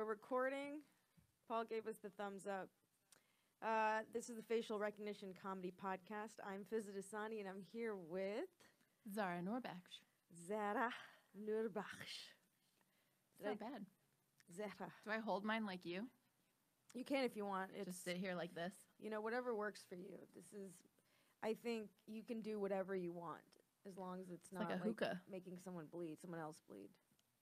We're recording. Paul gave us the thumbs up. This is the Facial Recognition Comedy Podcast. I'm Fizaa Dosani, and I'm here with... Zahra Noorbakhsh. Zahra Noorbakhsh. It's not bad. Zahra. Do I hold mine like you? You can if you want. Just sit here like this? You know, whatever works for you. This is... I think you can do whatever you want, as long as it's not like a hookah, making someone bleed, someone else bleed.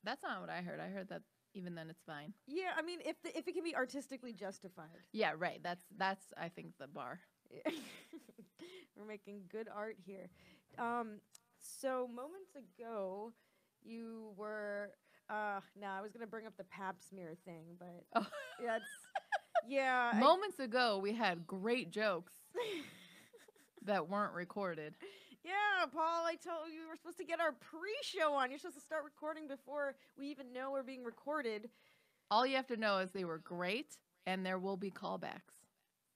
That's not what I heard. I heard that even then it's fine. Yeah, I mean, if it can be artistically justified. Yeah, right. That's I think the bar. Yeah. We're making good art here. So moments ago, you were I was gonna bring up the pap smear thing, but moments ago we had great jokes. That weren't recorded. Yeah, Paul, I told you we were supposed to get our pre-show on. You're supposed to start recording before we even know we're being recorded. All you have to know is they were great, and there will be callbacks.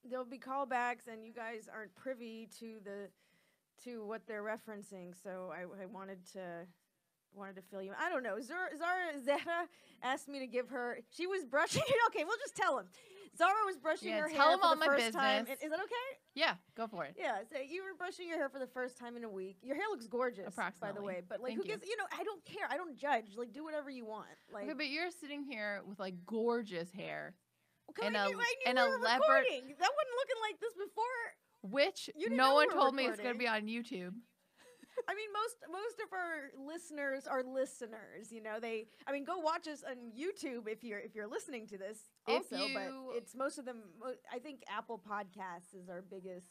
There'll be callbacks, and you guys aren't privy to what they're referencing. So I wanted to fill you in. I don't know. Zahra asked me to give her... She was brushing... Okay, we'll just tell him. Zahra was brushing her hair for the first time. Is that okay? Yeah, go for it. Yeah, so you were brushing your hair for the first time in a week. Your hair looks gorgeous, approximately, by the way. But, like, who gives... You know, I don't care. I don't judge. Like, do whatever you want. Like, okay, but you're sitting here with, like, gorgeous hair. Okay, I knew we were recording. That wasn't looking like this before. Which no one told me it's going to be on YouTube. I mean, most of our listeners are listeners, you know. I mean, go watch us on YouTube if you're listening to this also, but it's most of them. I think Apple Podcasts is our biggest.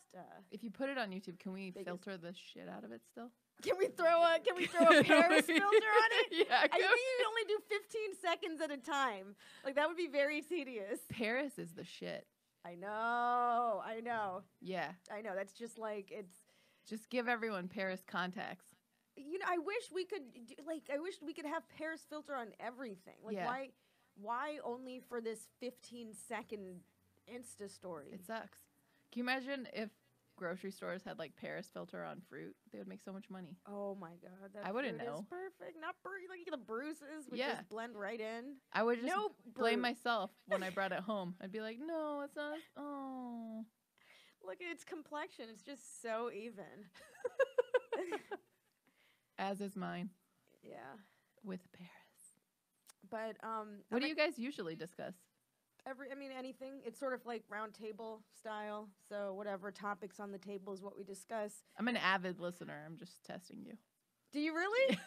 If you put it on YouTube, can we filter the shit out of it still? Can we throw a Paris filter on it? Yeah, I think you only do 15 seconds at a time. Like, that would be very tedious. Paris is the shit. I know. Yeah, I know. That's just like it's. Just give everyone Paris contacts. You know, I wish we could have Paris filter on everything. Like, why only for this 15-second Insta story? It sucks. Can you imagine if grocery stores had like Paris filter on fruit? They would make so much money. Oh my god, that I wouldn't know. Is perfect. Not like the bruises would just blend right in. I would just blame myself when I brought it home. I'd be like, "No, it's not. Oh." Look at its complexion. It's just so even. As is mine. Yeah. With Paris. But what do you guys usually discuss? Anything. It's sort of like round table style. So whatever topics on the table is what we discuss. I'm an avid listener. I'm just testing you. Do you really?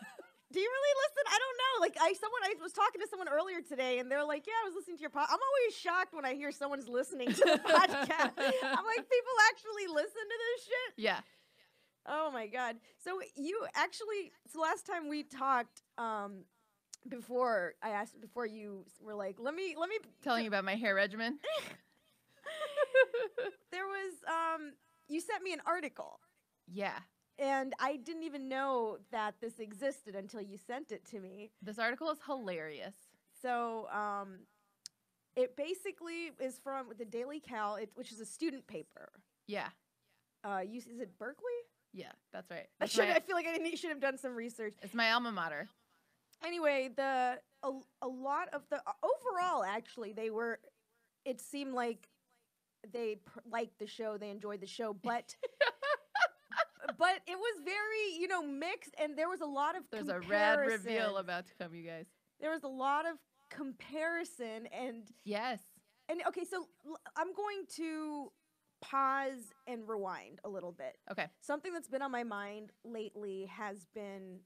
Do you really listen? I don't know. Like, I was talking to someone earlier today, and they're like, "Yeah, I was listening to your podcast." I'm always shocked when I hear someone's listening to the podcast. I'm like, people actually listen to this shit? Yeah. Oh my god. So you actually, last time we talked, before you were like, let me tell you about my hair regimen. There was you sent me an article. Yeah. And I didn't even know that this existed until you sent it to me. This article is hilarious. So it basically is from the Daily Cal, which is a student paper. Yeah. Is it Berkeley? Yeah, that's right. I feel like I should have done some research. It's my alma mater. Anyway, a lot of the... Overall, actually, it seemed like they liked the show, they enjoyed the show, but... But it was very, you know, mixed, and there was a lot of comparison. There's a rad reveal about to come, you guys. There was a lot of comparison, and... Yes. And, okay, so I'm going to pause and rewind a little bit. Okay. Something that's been on my mind lately has been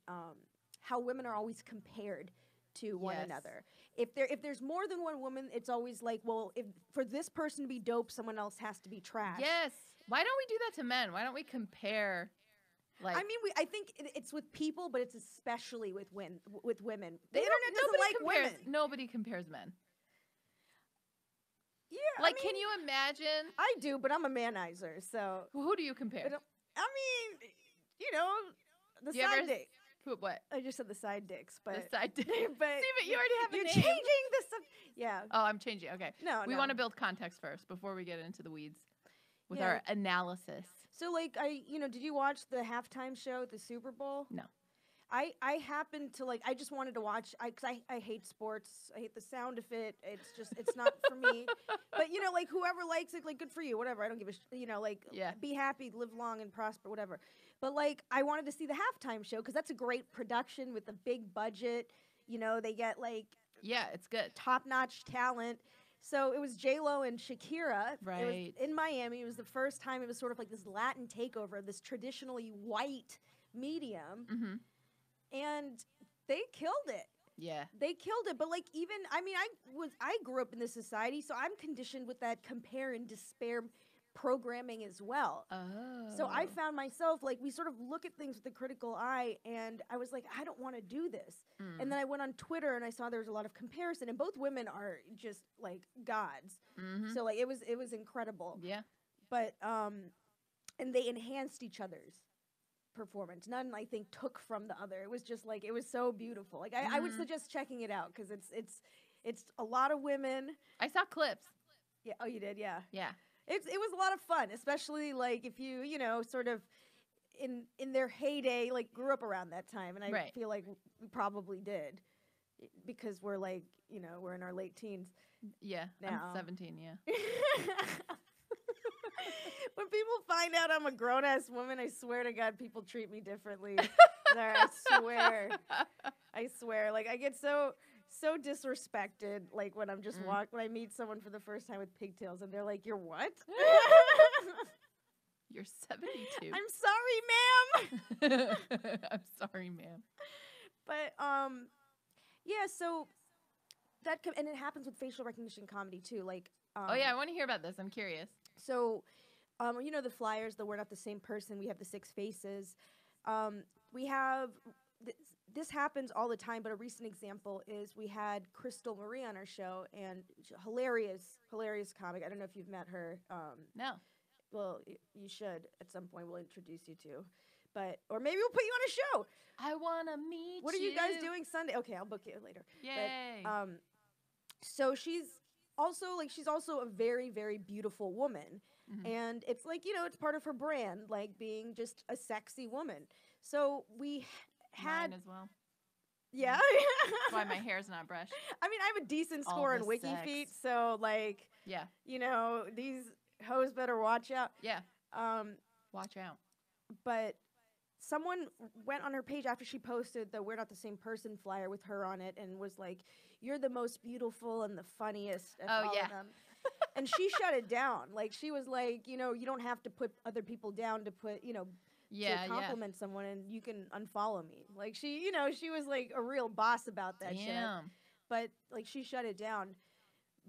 how women are always compared to one another. If there's more than one woman, it's always like, well, if for this person to be dope, someone else has to be trash. Yes. Why don't we do that to men? Why don't we compare? Like, I mean, I think it's with people, but it's especially with women. The internet doesn't like women. Nobody compares men. Yeah. Like, I mean, can you imagine? I do, but I'm a manizer, so. Who do you compare? I mean, you know, the side dick. What? I just said the side dicks, but the side dick. But see, but you already have a name. You're changing the yeah. Oh, I'm changing. Okay. No, we want to build context first before we get into the weeds with our analysis. So, like, did you watch the halftime show at the Super Bowl? No. I happened to like, I just wanted to watch, because I hate sports. I hate the sound of it. It's just, it's not for me. But, you know, like, whoever likes it, like, good for you, whatever. I don't give a, be happy, live long and prosper, whatever. But, like, I wanted to see the halftime show, because that's a great production with a big budget. You know, they get, like, yeah, it's good. Top-notch talent. So it was J-Lo and Shakira. Right. It was in Miami. It was the first time it was sort of like this Latin takeover of this traditionally white medium. Mm-hmm. And they killed it. Yeah. They killed it. But, like, even, I mean, I grew up in this society, so I'm conditioned with that compare and despair programming as well. Oh. So I found myself, like, we sort of look at things with a critical eye, and I was like, I don't want to do this. Mm. And then I went on Twitter, and I saw there was a lot of comparison, and both women are just, like, gods. Mm-hmm. So, like, it was incredible. Yeah. But, and they enhanced each other's performance. None, I think, took from the other. It was just like, it was so beautiful. Like, I would suggest checking it out, because it's a lot of women. I saw clips. Yeah. Oh, you did. Yeah. Yeah. It was a lot of fun, especially like if you know, sort of in their heyday, like grew up around that time, and I feel like we probably did, because we're like, you know, we're in our late teens. Yeah. Now. I'm 17. Yeah. When people find out I'm a grown-ass woman, I swear to God, people treat me differently. I swear. I swear. Like, I get so disrespected, like, when I'm just when I meet someone for the first time with pigtails, and they're like, you're what? You're 72. I'm sorry, ma'am. I'm sorry, ma'am. But, yeah, so that and it happens with facial recognition comedy, too. Like, oh, yeah, I want to hear about this. I'm curious. So, you know, the flyers, the we're not the same person, we have the six faces. We have, this happens all the time, but a recent example is we had Crystal Marie on our show, and hilarious, hilarious comic. I don't know if you've met her. No. Well, you should at some point. We'll introduce you to. But, or maybe we'll put you on a show. I want to meet you. What are you guys doing Sunday? Okay, I'll book you later. Yay. But, so she's also a very, very beautiful woman. Mm-hmm. And it's like, you know, it's part of her brand, like being just a sexy woman. So we had... Mine as well. Yeah. That's why my hair's not brushed. I mean, I have a decent score on Wikifeet, so like, yeah, you know, these hoes better watch out. Yeah. Watch out. But someone went on her page after she posted the We're Not the Same Person flyer with her on it and was like, you're the most beautiful and the funniest of all of them. And she shut it down. Like, she was like, you know, you don't have to put other people down to put, you know, to compliment someone, and you can unfollow me. Like, she, you know, she was like a real boss about that shit. But, like, she shut it down.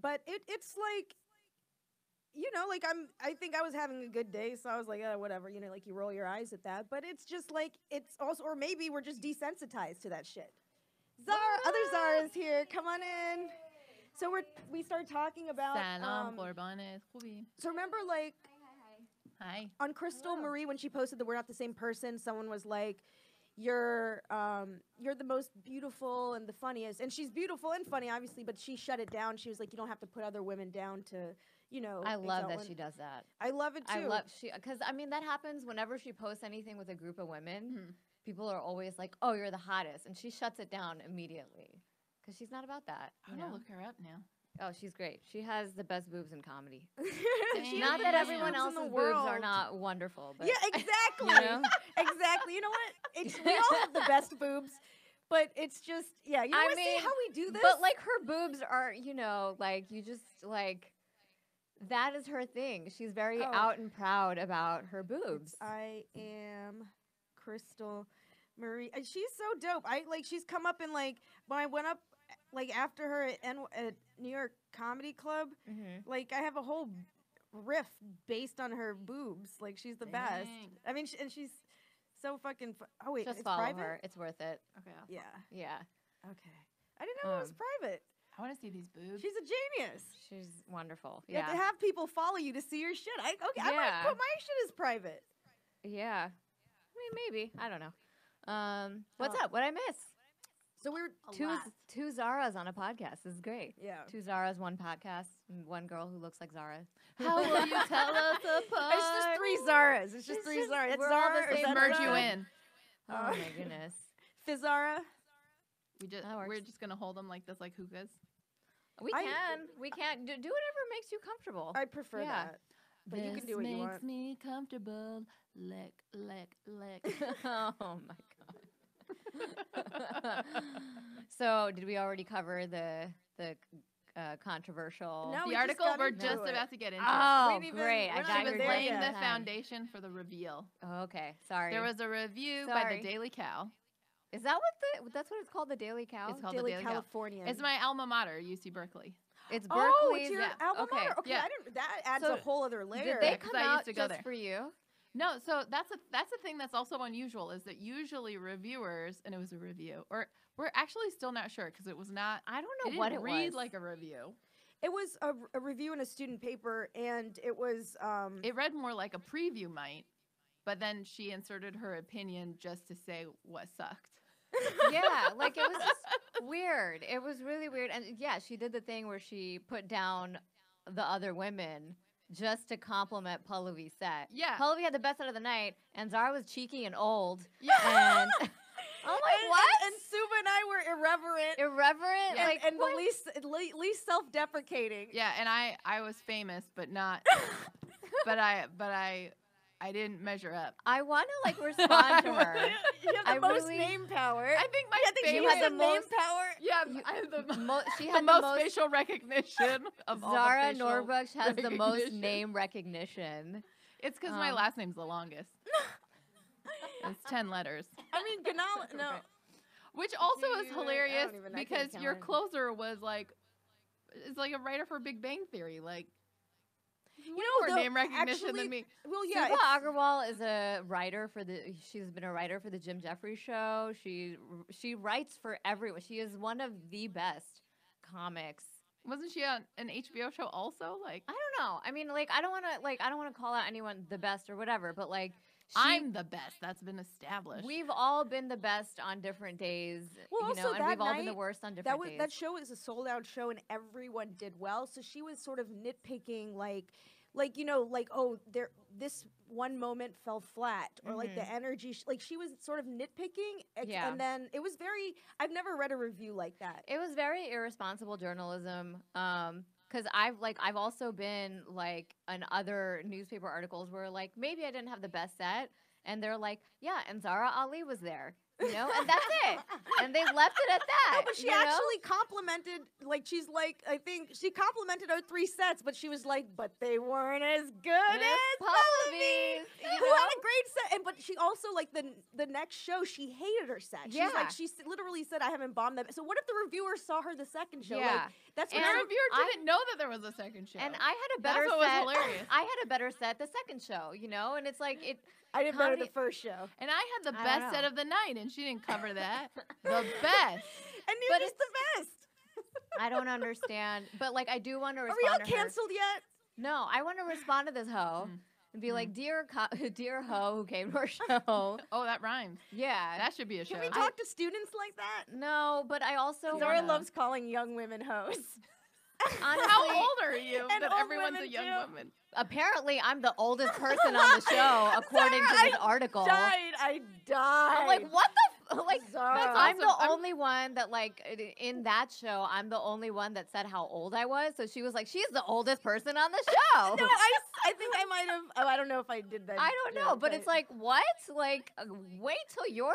But it's like, you know, like, I think I was having a good day, so I was like, oh, whatever, you know, like, you roll your eyes at that. But it's just like, it's also, or maybe we're just desensitized to that shit. Zahra, other Zahra's here. Come on in. So we start talking about. So remember, like, hi. On Crystal Marie, when she posted that we're not the same person, someone was like, "You're the most beautiful and the funniest," and she's beautiful and funny, obviously. But she shut it down. She was like, "You don't have to put other women down to." You know, I love that she does that. I love it too. Because I mean, that happens whenever she posts anything with a group of women. Mm-hmm. People are always like, "Oh, you're the hottest," and she shuts it down immediately. Because she's not about that. I'm going to look her up now. Oh, she's great. She has the best boobs in comedy. Not that everyone else's boobs are not wonderful. But yeah, exactly. You know? Exactly. You know what? We all have the best boobs, but it's just, yeah. You want to see how we do this? But, like, her boobs are, you know, like, you just, like, that is her thing. She's very out and proud about her boobs. I am Crystal Marie. She's so dope. She's come up and, like, when I went up, like, after her at New York Comedy Club, like, I have a whole riff based on her boobs. Like, she's the best. I mean, and she's so fucking... oh, wait, just follow her. It's worth it. Okay. Yeah. Okay. I didn't know it was private. I want to see these boobs. She's a genius. She's wonderful. Yeah. You have to have people follow you to see your shit. I might put my shit as private. Yeah. I mean, maybe. I don't know. What's up? What'd I miss? So we're two Zahras on a podcast. This is great. Yeah. Two Zahras, one podcast, and one girl who looks like Zahra. How will you tell us apart? It's just three Zahras. It's just three Zahras. It's Zahra. They merge you in. Oh, my goodness. Fizara. We're just gonna hold them like this, like hookahs. We can do whatever makes you comfortable. I prefer that. But you can do what you want. This makes me comfortable. Lick, lick, lick. Oh my god. So did we already cover the controversial? No, the article we're just about to get into. Oh, great! I got you laying the foundation for the reveal. Oh, okay, sorry. There was a review by the Daily Cal. Is that what that's what it's called? The Daily Cal. It's called Daily Californian. It's my alma mater, UC Berkeley. It's Berkeley's. Oh, it's your alma mater. Okay, yeah. That adds a whole other layer. Did they come out just for you? No, so that's a thing that's also unusual is that usually reviewers, and it was a review, or we're actually still not sure because it was not. I don't know what it was. It didn't read like a review. It was a review in a student paper, and it was. It read more like a preview might. But then she inserted her opinion just to say what sucked. Yeah, like it was just weird. It was really weird. And yeah, she did the thing where she put down the other women just to compliment Pallavi's set. Yeah. Pallavi had the best set of the night, and Zahra was cheeky and old. Yeah. And I'm like, what? And Suba and I were irreverent. Irreverent? Yeah. Like, and the least self-deprecating. Yeah, and I was famous, but not. But I didn't measure up. I want to like respond to her. You have the most name power. I think you had the most name power. Yeah, I have the most facial recognition of all. Zahra Noorbakhsh has the most name recognition. It's because my last name's the longest. It's 10 letters. I mean, Gunalan. No, which also is hilarious because your closer was like, it's like a writer for Big Bang Theory, like. You know, more name recognition than me. Well, yeah. Saba Agarwal is a writer for the. She's been a writer for the Jim Jefferies show. She writes for everyone. She is one of the best comics. Wasn't she on an HBO show also? Like, I don't know. I mean, like, I don't want to call out anyone the best or whatever, but like. I'm the best. That's been established. We've all been the best on different days. Well, you know, and we've all been the worst on different days. That show is a sold-out show, and everyone did well. So she was sort of nitpicking, like you know, like, oh, there, this one moment fell flat, or like the energy, like she was sort of nitpicking. Yeah. And then it was very. I've never read a review like that. It was very irresponsible journalism. Because I've also been like on other newspaper articles where like maybe I didn't have the best set, and they're like, yeah, and Zahra Ali was there, you know, and that's it, and they left it at that. No, but she actually complimented, like she's like, I think she complimented our three sets, but she was like, but they weren't as good as Pallavi's, who had a great set. And but she also like the next show she hated her set. Yeah. She's like she literally said I haven't bombed that. So what if the reviewer saw her the second show? Yeah. Like, that's when the reviewer didn't know that there was a second show. And I had a better set. That's what was hilarious. I had a better set the secnd show, you know? And it's like I did better the first show. And I had the best set of the night, and she didn't cover that. The best. And you're just the best. I don't understand. But, like, I do want to respond to her. Are we all canceled yet? No, I want to respond to this hoe and be like, dear hoe who came to our show. Oh, that rhymes. Yeah. That should be a show. Can we talk to students like that? No, but I also Zahra loves calling young women hoes. Honestly, how old are you that everyone's a young woman? Apparently, I'm the oldest person on the show, according to this article. I died. I'm like, what the? Like, I'm the only one that, like, in that show, I'm the only one that said how old I was. So she was like, she's the oldest person on the show. No, I think I might have. Oh, I don't know if I did that. I don't know, but it's like, what? Like, wait till you're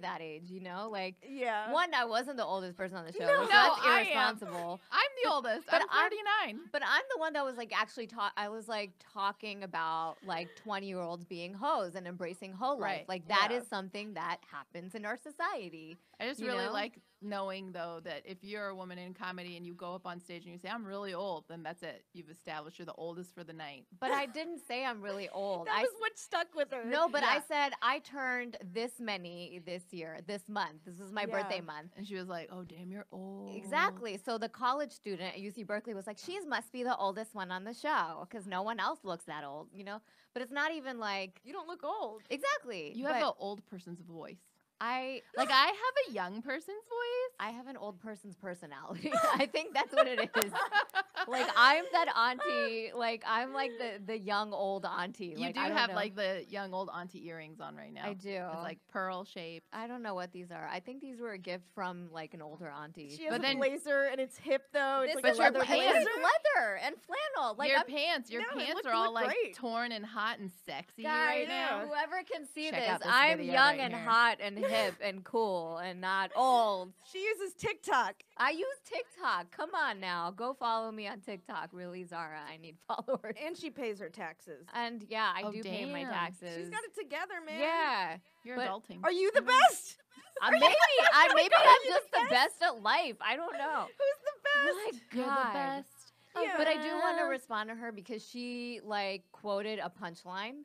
that age, you know? Like, yeah. One, I wasn't the oldest person on the show. No, so that's irresponsible. I'm the oldest. But I'm 39. But I'm the one that was like actually. I was like talking about like 20-year-olds being hoes and embracing hoe life. Right. Like that is something that happens in our society. I just really like knowing though that if you're a woman in comedy and you go up on stage and you say I'm really old, then that's it. You've established you're the oldest for the night. But I didn't say I'm really old. That was what stuck with her. No, but I said I turned this many this year, this month. This is my birthday month. And she was like, oh damn, you're old. Exactly. So the college student at UC Berkeley was like, she must be the oldest one on the show. Because no one else looks that old, you know? But it's not even like... You don't look old. Exactly. You have an old person's voice. I have a young person's voice. I have an old person's personality. I think that's what it is. Like, I'm that auntie. Like, I'm like the young old auntie. You like, do have know. Like the young old auntie earrings on right now. I do. It's like pearl shaped. I don't know what these are. I think these were a gift from like an older auntie. She has but a then, blazer and it's hip though. It's like but your pants are leather and flannel. Like your pants are all like great. Torn and hot and sexy guys, right now. Whoever can see this, I'm young and hot and hip and cool and not old. She uses TikTok. I use TikTok. Come on now. Go follow me on TikTok. Really, Zahra, I need followers. And she pays her taxes. And yeah, I do pay my taxes. She's got it together, man. Yeah. You're adulting. Are you the best? Maybe I'm just the best at life. I don't know. Who's the best? My God. You're the best. Yeah. But I do want to respond to her because she like quoted a punchline.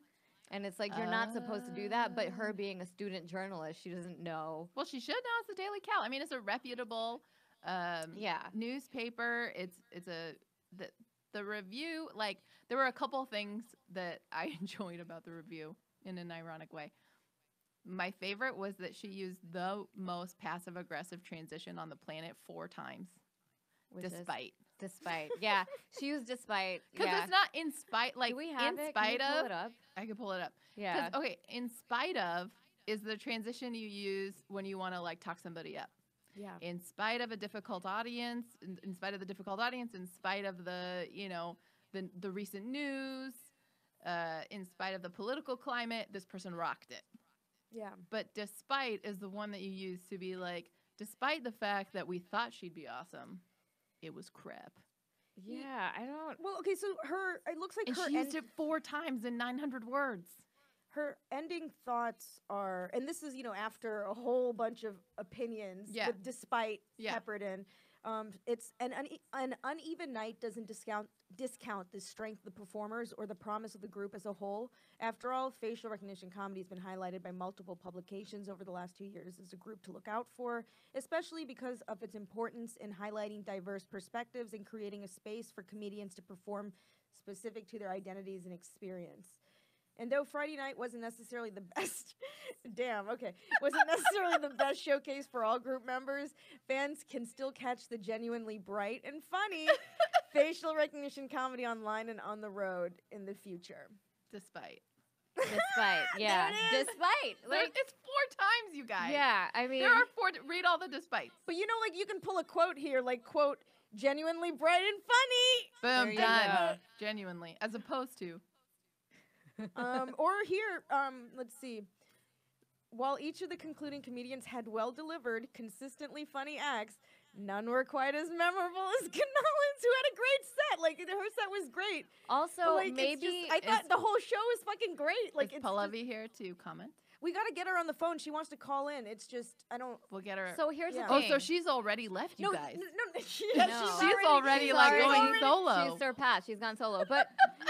And it's like, you're not supposed to do that, but her being a student journalist, she doesn't know. Well, she should know. It's the Daily Cal. I mean, it's a reputable newspaper. It's a the review. Like, there were a couple things that I enjoyed about the review in an ironic way. My favorite was that she used the most passive-aggressive transition on the planet 4 times. Which despite. Despite, yeah. She used despite. Because it's not in spite. Like, do we have in spite of. It up? I can pull it up. Yeah. Okay, in spite of is the transition you use when you want to, like, talk somebody up. Yeah. In spite of a difficult audience, in spite of the difficult audience, in spite of the, you know, the recent news, in spite of the political climate, this person rocked it. Yeah. But despite is the one that you use to be like, despite the fact that we thought she'd be awesome. It was crap. Yeah, I don't. Well, okay, so her, it looks like she used it 4 times in 900 words. Her ending thoughts are, and this is, you know, after a whole bunch of opinions, with despite peppered in. It's an uneven night doesn't discount the strength of the performers or the promise of the group as a whole. After all, facial recognition comedy has been highlighted by multiple publications over the last 2 years as a group to look out for, especially because of its importance in highlighting diverse perspectives and creating a space for comedians to perform specific to their identities and experience. And though Friday night wasn't necessarily the best, wasn't necessarily the best showcase for all group members, fans can still catch the genuinely bright and funny facial recognition comedy online and on the road in the future. Despite, yeah. Despite. Like, it's 4 times, you guys. Yeah, I mean. There are 4, read all the despites. But you know, like, you can pull a quote here, like, quote, genuinely bright and funny. Boom, done. Genuinely, as opposed to. Or here, let's see. While each of the concluding comedians had well-delivered, consistently funny acts, none were quite as memorable as Gunalan's, who had a great set. Like, her set was great. Also, but, like, maybe just, I thought the whole show was fucking great. Like, is Pallavi here to comment? We gotta get her on the phone. She wants to call in. It's just we'll get her. So here's the thing. Oh, so she's already left you guys. No, she's already going solo. She's surpassed. She's gone solo. But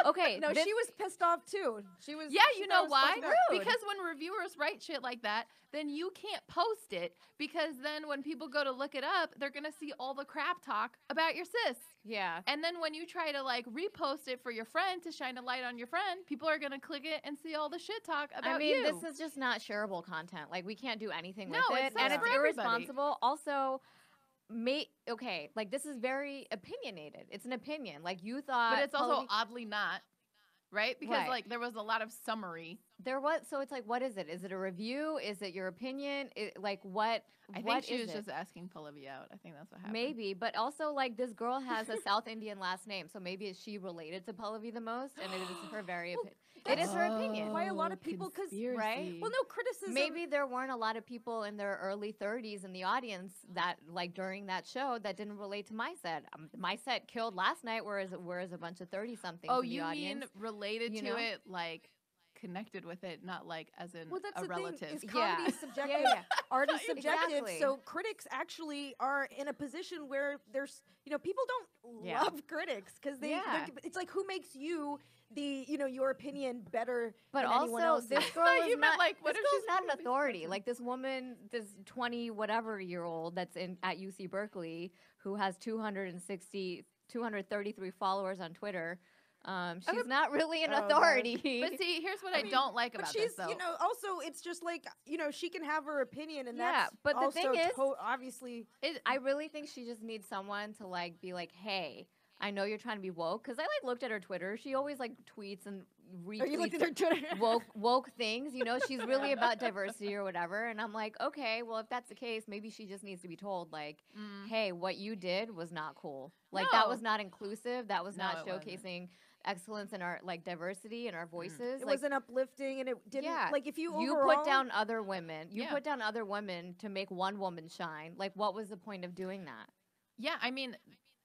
okay, no, she was pissed off too. She was. Yeah, you know why? Because when reviewers write shit like that, then you can't post it because then when people go to look it up, they're gonna see all the crap talk about your sis. Yeah. And then when you try to like repost it for your friend to shine a light on your friend, people are gonna click it and see all the shit talk about you. I mean, this is just not shareable content. Like, we can't do anything with it, and it's irresponsible. Also, okay, like, this is very opinionated. It's an opinion. Like, you thought, but it's also oddly not, right? Because like, there was a lot of summary. There was, so it's like, what is it? Is it a review? Is it your opinion? Like, what? I think she was just asking Pallavi out. I think that's what happened. Maybe, but also, like, this girl has a South Indian last name, so maybe is she related to Pallavi the most, and it is her very opinion. It is her opinion. Why a lot of people, because, right? Well, no, criticism. Maybe there weren't a lot of people in their early 30s in the audience that, like, during that show that didn't relate to my set. My set killed last night, whereas a bunch of 30-somethings in the audience. Oh, you mean related to it, like, connected with it, not like as in a relative. Well, that's the thing, is comedy is subjective, art is subjective, so critics actually are in a position where there's, you know, people don't love critics because it's like, who makes you the, you know, your opinion better than anyone else. But also, this girl is not, like, what if she's not an authority? Like, this woman, this 20-whatever-year-old that's at UC Berkeley who has 233 followers on Twitter, she's not really an authority. But see, here's what I don't like about this, though. You know, also, it's just like, you know, she can have her opinion, and that's but the thing is, obviously, I really think she just needs someone to, like, be like, hey, I know you're trying to be woke, because I like looked at her Twitter. She always like tweets and retweets. Are you looking at her Twitter? woke things. You know, she's really about diversity or whatever. And I'm like, okay, well, if that's the case, maybe she just needs to be told, like, hey, what you did was not cool. Like that was not inclusive. That was not showcasing excellence in our like diversity and our voices. It wasn't uplifting, and it didn't like if you overall, put down other women. You put down other women to make one woman shine. Like, what was the point of doing that? Yeah, I mean.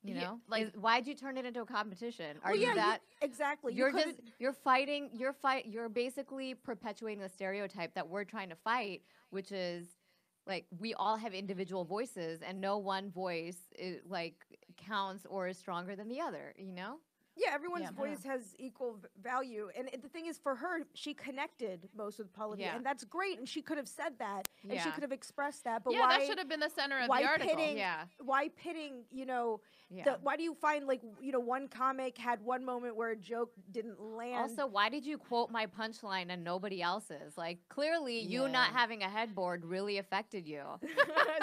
You know, like, why'd you turn it into a competition? Are you that exactly? You're just you're basically perpetuating the stereotype that we're trying to fight, which is like we all have individual voices, and no one voice is, like counts or is stronger than the other. You know? Yeah, everyone's voice has equal value, and the thing is, for her, she connected most with Pallavi, and that's great. And she could have said that, and she could have expressed that. But why? That should have been the center of the article. Why pitting? You know, why do you find like one comic had one moment where a joke didn't land? Also, why did you quote my punchline and nobody else's? Like, clearly, you not having a headboard really affected you.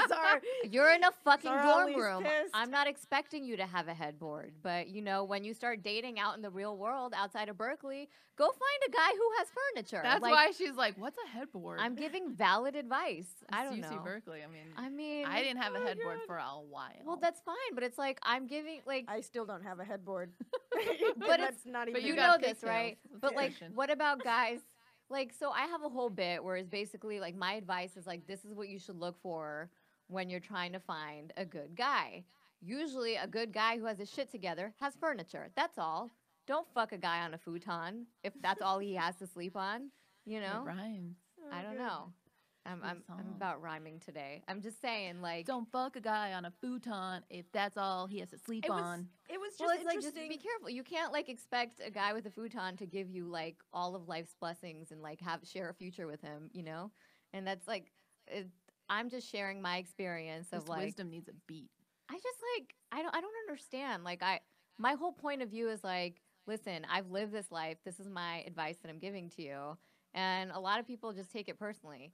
Sorry, you're in a fucking dorm room. Pissed. I'm not expecting you to have a headboard, but you know when you start dating out in the real world outside of Berkeley, go find a guy who has furniture. That's like, why she's like, what's a headboard? I'm giving valid advice. I don't know. UC Berkeley, I mean. I didn't have a headboard for a while. Well, that's fine, but it's like, I'm giving, like. I still don't have a headboard. But it's not even. But you know this, right? But like, what about guys? Like, so I have a whole bit where it's basically like, my advice is like, this is what you should look for when you're trying to find a good guy. Usually a good guy who has his shit together has furniture. That's all. Don't fuck a guy on a futon if that's all he has to sleep on. You know? It rhymes. I don't know. I'm about rhyming today. I'm just saying, like, don't fuck a guy on a futon if that's all he has to sleep on. It was just interesting. Like, just be careful. You can't like expect a guy with a futon to give you like all of life's blessings and like share a future with him, you know? And that's like I'm just sharing my experience of like wisdom needs a beat. I just like I don't understand. Like my whole point of view is like, listen, I've lived this life. This is my advice that I'm giving to you. And a lot of people just take it personally.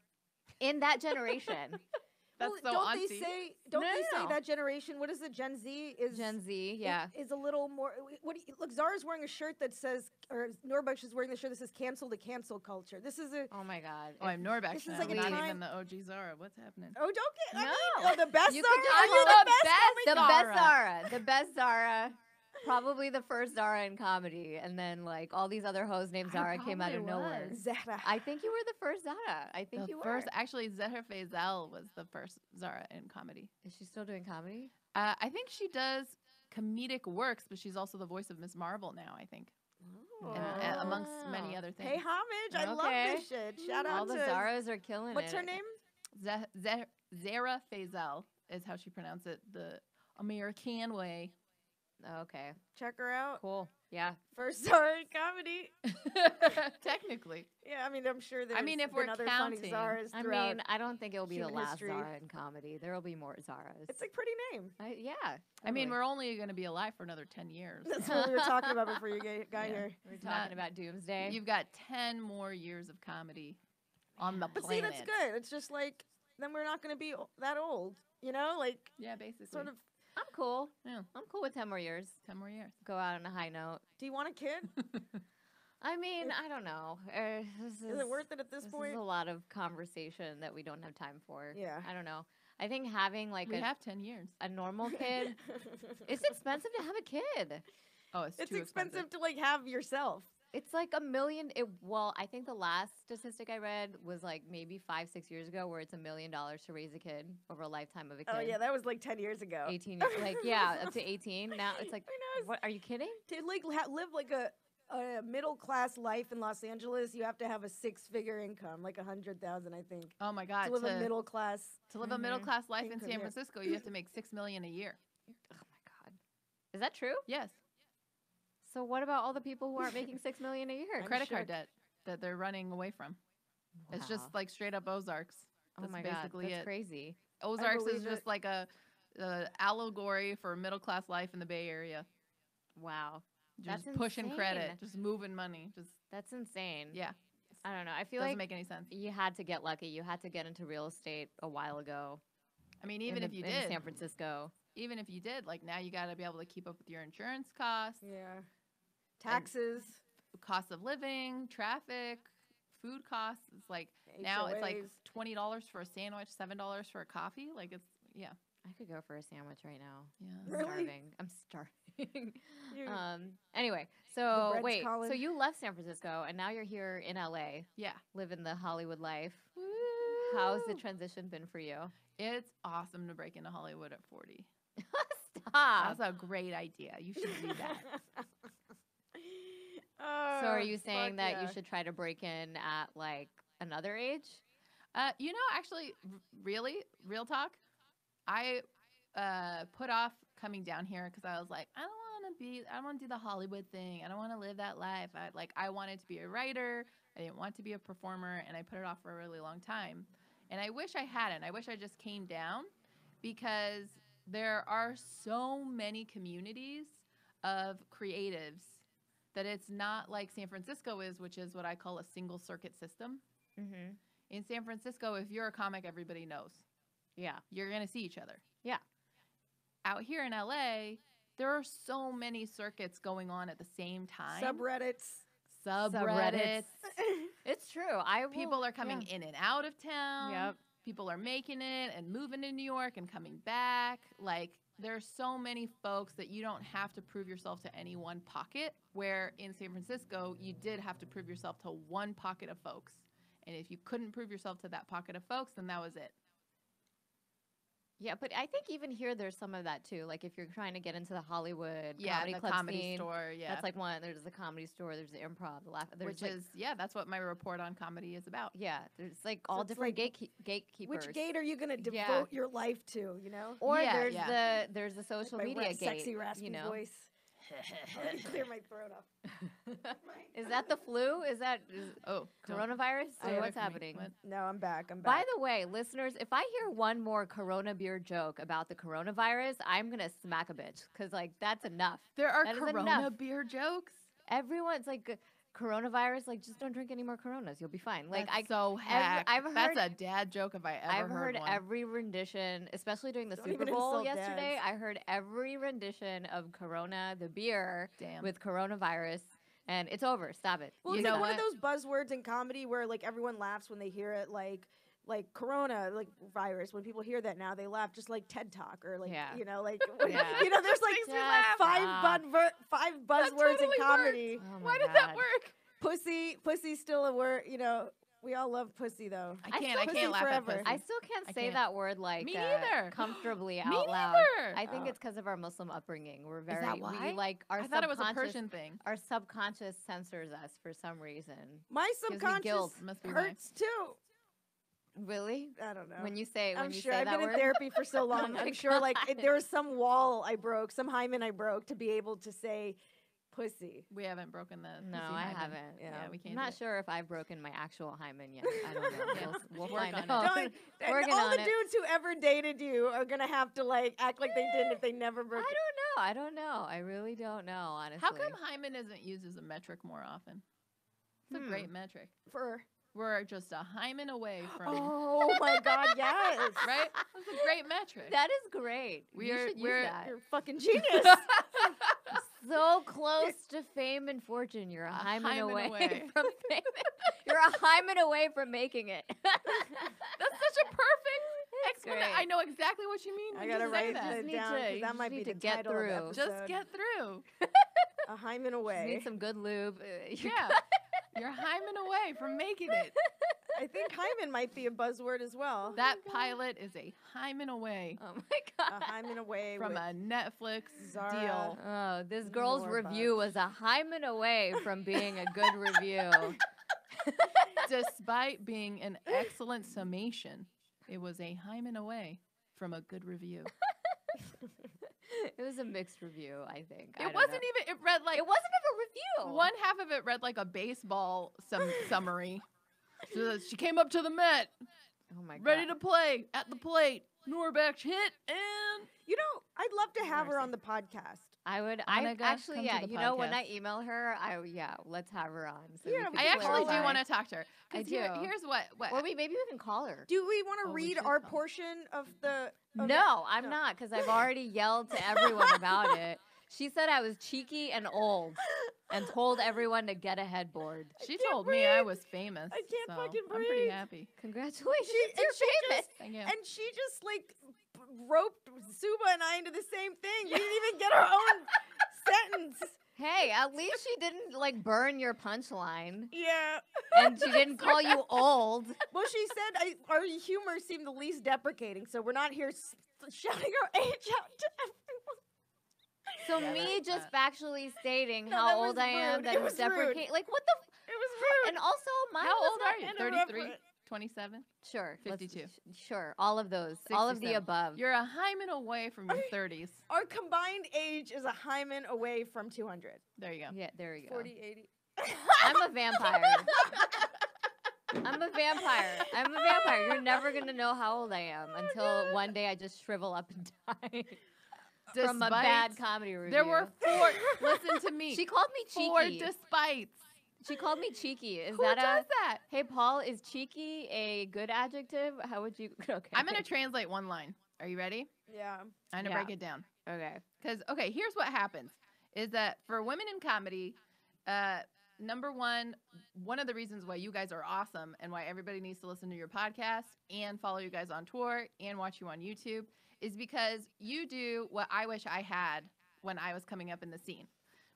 In that generation. That's well, so don't auntie. They say don't they say that generation, what is it, Gen Z is Gen Z, is a little more look, Zahra's wearing a shirt that says or Noorbakhsh is wearing the shirt that says cancel the cancel culture. This is a I'm Noorbakhsh. This is like not even the OG Zahra. What's happening? Oh, don't get the best Zahra. The best Zahra. Probably the first Zahra in comedy, and then like all these other hoes named Zahra came out of nowhere. Zahra. I think you were the first Zahra. I think Actually, Zahra Faisal was the first Zahra in comedy. Is she still doing comedy? I think she does comedic works, but she's also the voice of Miss Marvel now, I think. Oh. And amongst many other things. Hey, homage. I love this shit. Shout out to all the Zahras are killing it. What's her name? Zahra Faisal is how she pronounced it the American way. Okay. Check her out. Cool. Yeah. First Zahra in comedy. Technically. Yeah, I mean, I'm sure there's if we're counting, I mean, I don't think it'll be the last Zahra in comedy. There'll be more Zahras. It's a pretty name. Totally. I mean, we're only going to be alive for another 10 years. That's what we were talking about before you got here. We were talking about doomsday. You've got 10 more years of comedy on the planet. But see, that's good. It's just like, then we're not going to be that old, you know? Like, yeah, basically. Sort of. I'm cool. Yeah. I'm cool with 10 more years. 10 more years. Go out on a high note. Do you want a kid? I mean, I don't know. Is it worth it at this point? This is a lot of conversation that we don't have time for. Yeah. I don't know. I think having like we have 10 years. A normal kid. It's expensive to have a kid. Oh, it's too expensive to like have yourself. It's like well, I think the last statistic I read was like maybe 5-6 years ago where it's $1 million to raise a kid over a lifetime of a kid. Oh, yeah, that was like 10 years ago. 18 years, like, yeah, up to 18. Now it's like, what, are you kidding? To like live like a middle-class life in Los Angeles, you have to have a six-figure income, like $100,000, I think. Oh, my God. To live a middle-class. To live a middle-class life in San Francisco, you have to make $6 million a year. Oh, my God. Is that true? Yes. So what about all the people who aren't making $6 million a year? Credit card debt that they're running away from. Wow. It's just like straight up Ozarks. That's basically that's crazy. Ozarks is just like a allegory for middle class life in the Bay Area. Wow, just that's pushing insane. Credit, just moving money. Just that's insane. Yeah, I don't know. I feel doesn't make any sense. You had to get lucky. You had to get into real estate a while ago. I mean, even if you did in San Francisco. even if you did, like, now you got to be able to keep up with your insurance costs. Yeah. Taxes. Cost of living, traffic, food costs. It's like, HOAs. Now it's like $20 for a sandwich, $7 for a coffee. Like, it's, yeah. I could go for a sandwich right now. Yeah. Really? I'm starving. Anyway, so wait, so you left San Francisco and now you're here in LA. Yeah. Living the Hollywood life. Woo. How's the transition been for you? It's awesome to break into Hollywood at 40. Stop. That's a great idea. You should do that. So are you saying that you should try to break in at like another age? You know, actually, really, real talk. I put off coming down here because I was like, I don't want to do the Hollywood thing. I don't want to live that life. I wanted to be a writer. I didn't want to be a performer, and I put it off for a really long time. And I wish I hadn't. I wish I just came down because there are so many communities of creatives that it's not like San Francisco is, which is what I call a single circuit system. Mm-hmm. In San Francisco, if you're a comic, everybody knows. Yeah. You're going to see each other. Yeah. Out here in LA, there are so many circuits going on at the same time. Subreddits. It's true. People are coming in and out of town. Yep. People are making it and moving to New York and coming back. Like, there's so many folks that you don't have to prove yourself to any one pocket, where in San Francisco, you did have to prove yourself to one pocket of folks. And if you couldn't prove yourself to that pocket of folks, then that was it. Yeah, but I think even here there's some of that too. Like if you're trying to get into the Hollywood comedy club scene, that's like one. There's the Comedy Store. There's the Improv. The Laugh. Which like, is that's what my report on comedy is about. Yeah, there's like all different like gatekeepers. Which gate are you going to devote your life to? You know? Or there's the social like media gate. Sexy raspy voice. Clear my throat up. Is that the flu? Is that coronavirus? Or what's happening? No, I'm back. By the way, listeners, if I hear one more Corona beer joke about the coronavirus, I'm gonna smack a bitch because like that's enough. There are Corona beer jokes. Everyone's like coronavirus. Like just don't drink any more Coronas. You'll be fine. Like that's so hacked. That's a dad joke if I ever. I've heard one. Every rendition, especially during the Super Bowl yesterday. Dads. I heard every rendition of Corona, the beer with coronavirus, and it's over. Stop it. Well, you know one of those buzzwords in comedy where like everyone laughs when they hear it. Like Corona, like virus. When people hear that now, they laugh. Just like TED Talk or like you know, like you know, there's like five buzzwords totally in comedy. Oh why did that work? Pussy's still a word. You know, we all love pussy though. I can't laugh forever. At pussy. I still can't say that word like me neither comfortably out loud. I think it's because of our Muslim upbringing. We're very I thought it was a Persian thing. Our subconscious censors us for some reason. My subconscious hurts too. Really? I don't know. When you say that word. I'm sure. I've been in therapy for so long. I'm sure like there was some wall I broke, some hymen I broke to be able to say pussy. We haven't broken the pussy. No, I haven't. Yeah, we can't. I'm not sure if I've broken my actual hymen yet. I don't know. We'll find out. All the dudes who ever dated you are going to have to like act like they didn't if they never broke it. I don't know. I really don't know, honestly. How come hymen isn't used as a metric more often? It's a great metric. We're just a hymen away from. Oh my God! Yes, right. That's a great metric. That is great. You're fucking genius. So close to fame and fortune. You're a hymen away from fame. You're a hymen away from making it. That's such a perfect. I know exactly what you mean. I gotta write that down because that might be the title of the episode. Just get through. A hymen away. Just need some good lube. Yeah. You're hymen away from making it. I think hymen might be a buzzword as well. That pilot is a hymen away. Oh my God. A hymen away from a Netflix deal. Oh, this girl's review was a hymen away from being a good review. Despite being an excellent summation, it was a hymen away from a good review. It was a mixed review, I think. It read like... It wasn't even a review. One half of it read like a baseball summary. So she came up to the Met. Oh, my God. Ready to play at the plate. Noorbakhsh hit, and you know, I'd love to have her on the podcast. I would. I actually, yeah. You podcast. Know, when I email her, let's have her on. So yeah, I actually do want to talk to her. I do. Here's what. Well, maybe we can call her. Do we want to read our portion of the? Okay. No, I'm not, because I've already yelled to everyone about it. She said I was cheeky and old, and told everyone to get a headboard. She told me I was famous. I can't fucking breathe. I'm pretty happy. Congratulations, you're famous. Thank you. And she just like roped Suba and I into the same thing. We didn't even get our own sentence. Hey, at least she didn't like burn your punchline. Yeah. And she didn't call you old. Well, she said our humor seemed the least deprecating, so we're not here shouting our age out to everyone. So me just factually stating how old I am, that was deprecating. Like, what the? It was rude. And also, how old are you? 33, 27, sure, 52, sure, all of those, 67. All of the above. You're a hymen away from your 30s. Our combined age is a hymen away from 200. There you go. Yeah, there you go. 40, 80. I'm a vampire. I'm a vampire. I'm a vampire. You're never gonna know how old I am until one day I just shrivel up and die. Despite from a bad comedy review. There were four. Listen to me. She called me cheeky. Four despites. She called me cheeky. Is that does that? Hey, Paul, is cheeky a good adjective? How would you? Okay. I'm going to translate one line. Are you ready? Yeah. I'm going to break it down. Okay. Because, okay, here's what happens is that for women in comedy, number one of the reasons why you guys are awesome and why everybody needs to listen to your podcast and follow you guys on tour and watch you on YouTube is because you do what I wish I had when I was coming up in the scene,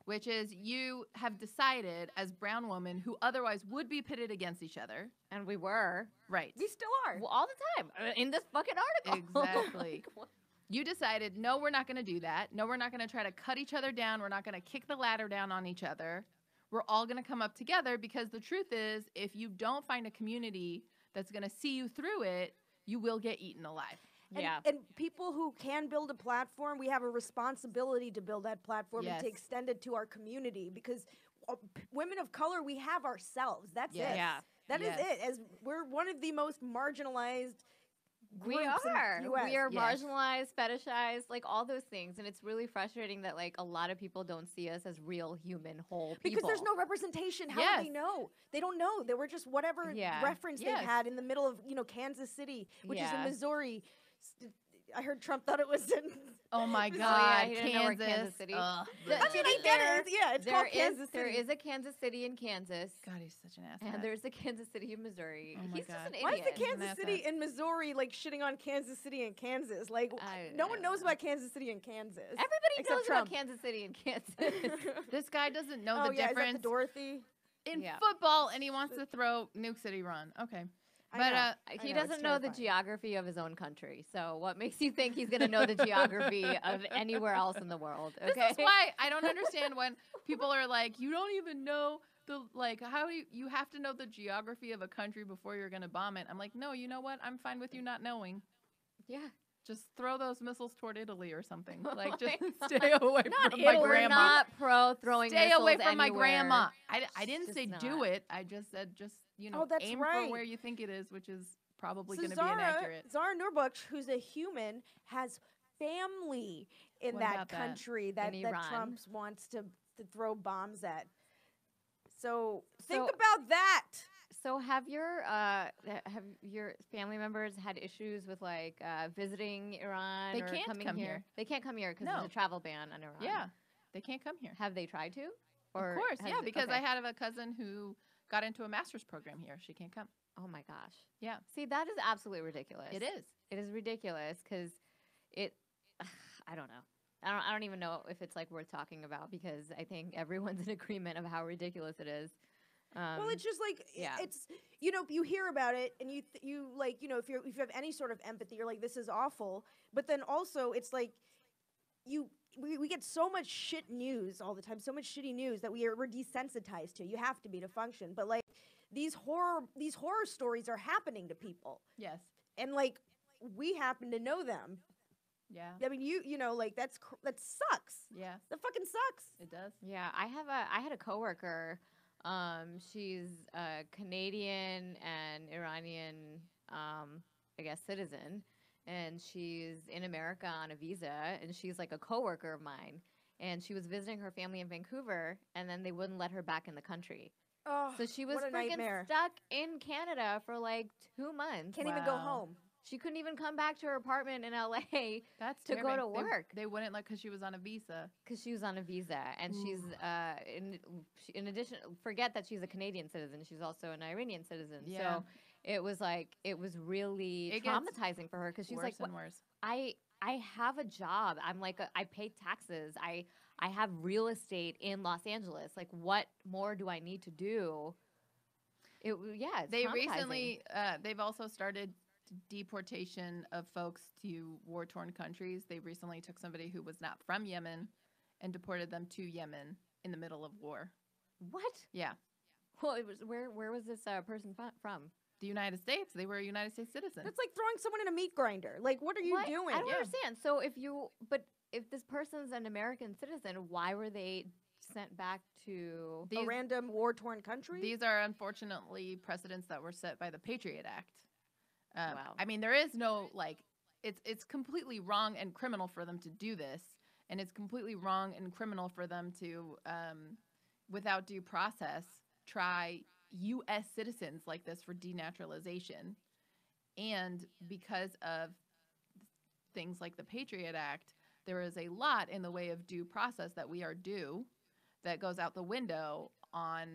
which is you have decided as brown women who otherwise would be pitted against each other. And we were. Right. We still are. Well, all the time. In this fucking article. Exactly. You decided, no, we're not going to do that. No, we're not going to try to cut each other down. We're not going to kick the ladder down on each other. We're all going to come up together because the truth is, if you don't find a community that's going to see you through it, you will get eaten alive. And people who can build a platform, we have a responsibility to build that platform and to extend it to our community because women of color, we have ourselves. That's it. Yeah. That is it. As we're one of the most marginalized groups in the US. We are marginalized, fetishized, like all those things. And it's really frustrating that like a lot of people don't see us as real human whole people. Because there's no representation. How do they know? They don't know. They were just whatever reference they had in the middle of, you know, Kansas City, which is in Missouri. I heard Trump thought it was in. Oh my God, Kansas City. It's called Kansas City. There is a Kansas City in Kansas. God, he's such an ass. And there's a Kansas City in Missouri. Oh my he's God. Just an idiot. Why is the Kansas City in Missouri like shitting on Kansas City and Kansas? Like no one knows about Kansas City and Kansas. Everybody knows about Kansas City and Kansas. This guy doesn't know the difference. Is that the Dorothy in football, and he wants to throw Nuke City Run. Okay. But he doesn't know the geography of his own country. So what makes you think he's going to know the geography of anywhere else in the world? Okay? This is why I don't understand when people are like, you don't even know the, like, how do you have to know the geography of a country before you're going to bomb it. I'm like, no, you know what? I'm fine with you not knowing. Yeah. Just throw those missiles toward Italy or something. Like, just stay away from my grandma. We're not pro throwing missiles anywhere. Stay away from my grandma. I didn't say do it. I just said just, you know, aim for where you think it is, which is probably going to be inaccurate. Zahra Noorbakhsh, who's a human, has family in that country that Trump wants to throw bombs at. So think about that. So have your family members had issues with like visiting Iran or coming here? They can't come here because there's a travel ban on Iran. Yeah, they can't come here. Have they tried to? Or of course, yeah, because I had a cousin who got into a master's program here. She can't come. Oh my gosh. Yeah. See, that is absolutely ridiculous. It is. It is ridiculous because I don't know. I don't even know if it's like worth talking about because I think everyone's in agreement of how ridiculous it is. Well, it's just like it's, you know, you hear about it and you like, you know, if you have any sort of empathy, you're like, this is awful. But then also it's like we get so much shit news all the time, so much shitty news that we're desensitized to. You have to be to function. But like these horror stories are happening to people. Yes. And like we happen to know them. Yeah. I mean, you know, like that sucks. Yeah. That fucking sucks. It does. Yeah. I had a coworker. She's a Canadian and Iranian, I guess, citizen. and she's in America on a visa, and she's like a coworker of mine. And she was visiting her family in Vancouver, and then they wouldn't let her back in the country. Oh, so she was freaking stuck in Canada for like 2 months. Can't even go home. She couldn't even come back to her apartment in LA go to work. They wouldn't let, because she was on a visa. Because she was on a visa, and she's in addition, forget that she's a Canadian citizen. She's also an Iranian citizen. Yeah. So it was like it was really traumatizing for her, because she's like, worse. I have a job. I'm like, I pay taxes. I have real estate in Los Angeles. Like, what more do I need to do? They recently they've also started deportation of folks to war-torn countries. They recently took somebody who was not from Yemen and deported them to Yemen in the middle of war. What? Yeah. Well, it was where was this person from? The United States. They were a United States citizen. That's like throwing someone in a meat grinder. Like, what are you doing? I don't understand. So if this person's an American citizen, why were they sent back to a random war-torn country? These are unfortunately precedents that were set by the Patriot Act. Wow. I mean, there is no, like, it's completely wrong and criminal for them to do this, and it's completely wrong and criminal for them to, without due process, try U.S. citizens like this for denaturalization. And because of things like the Patriot Act, there is a lot in the way of due process that we are due that goes out the window on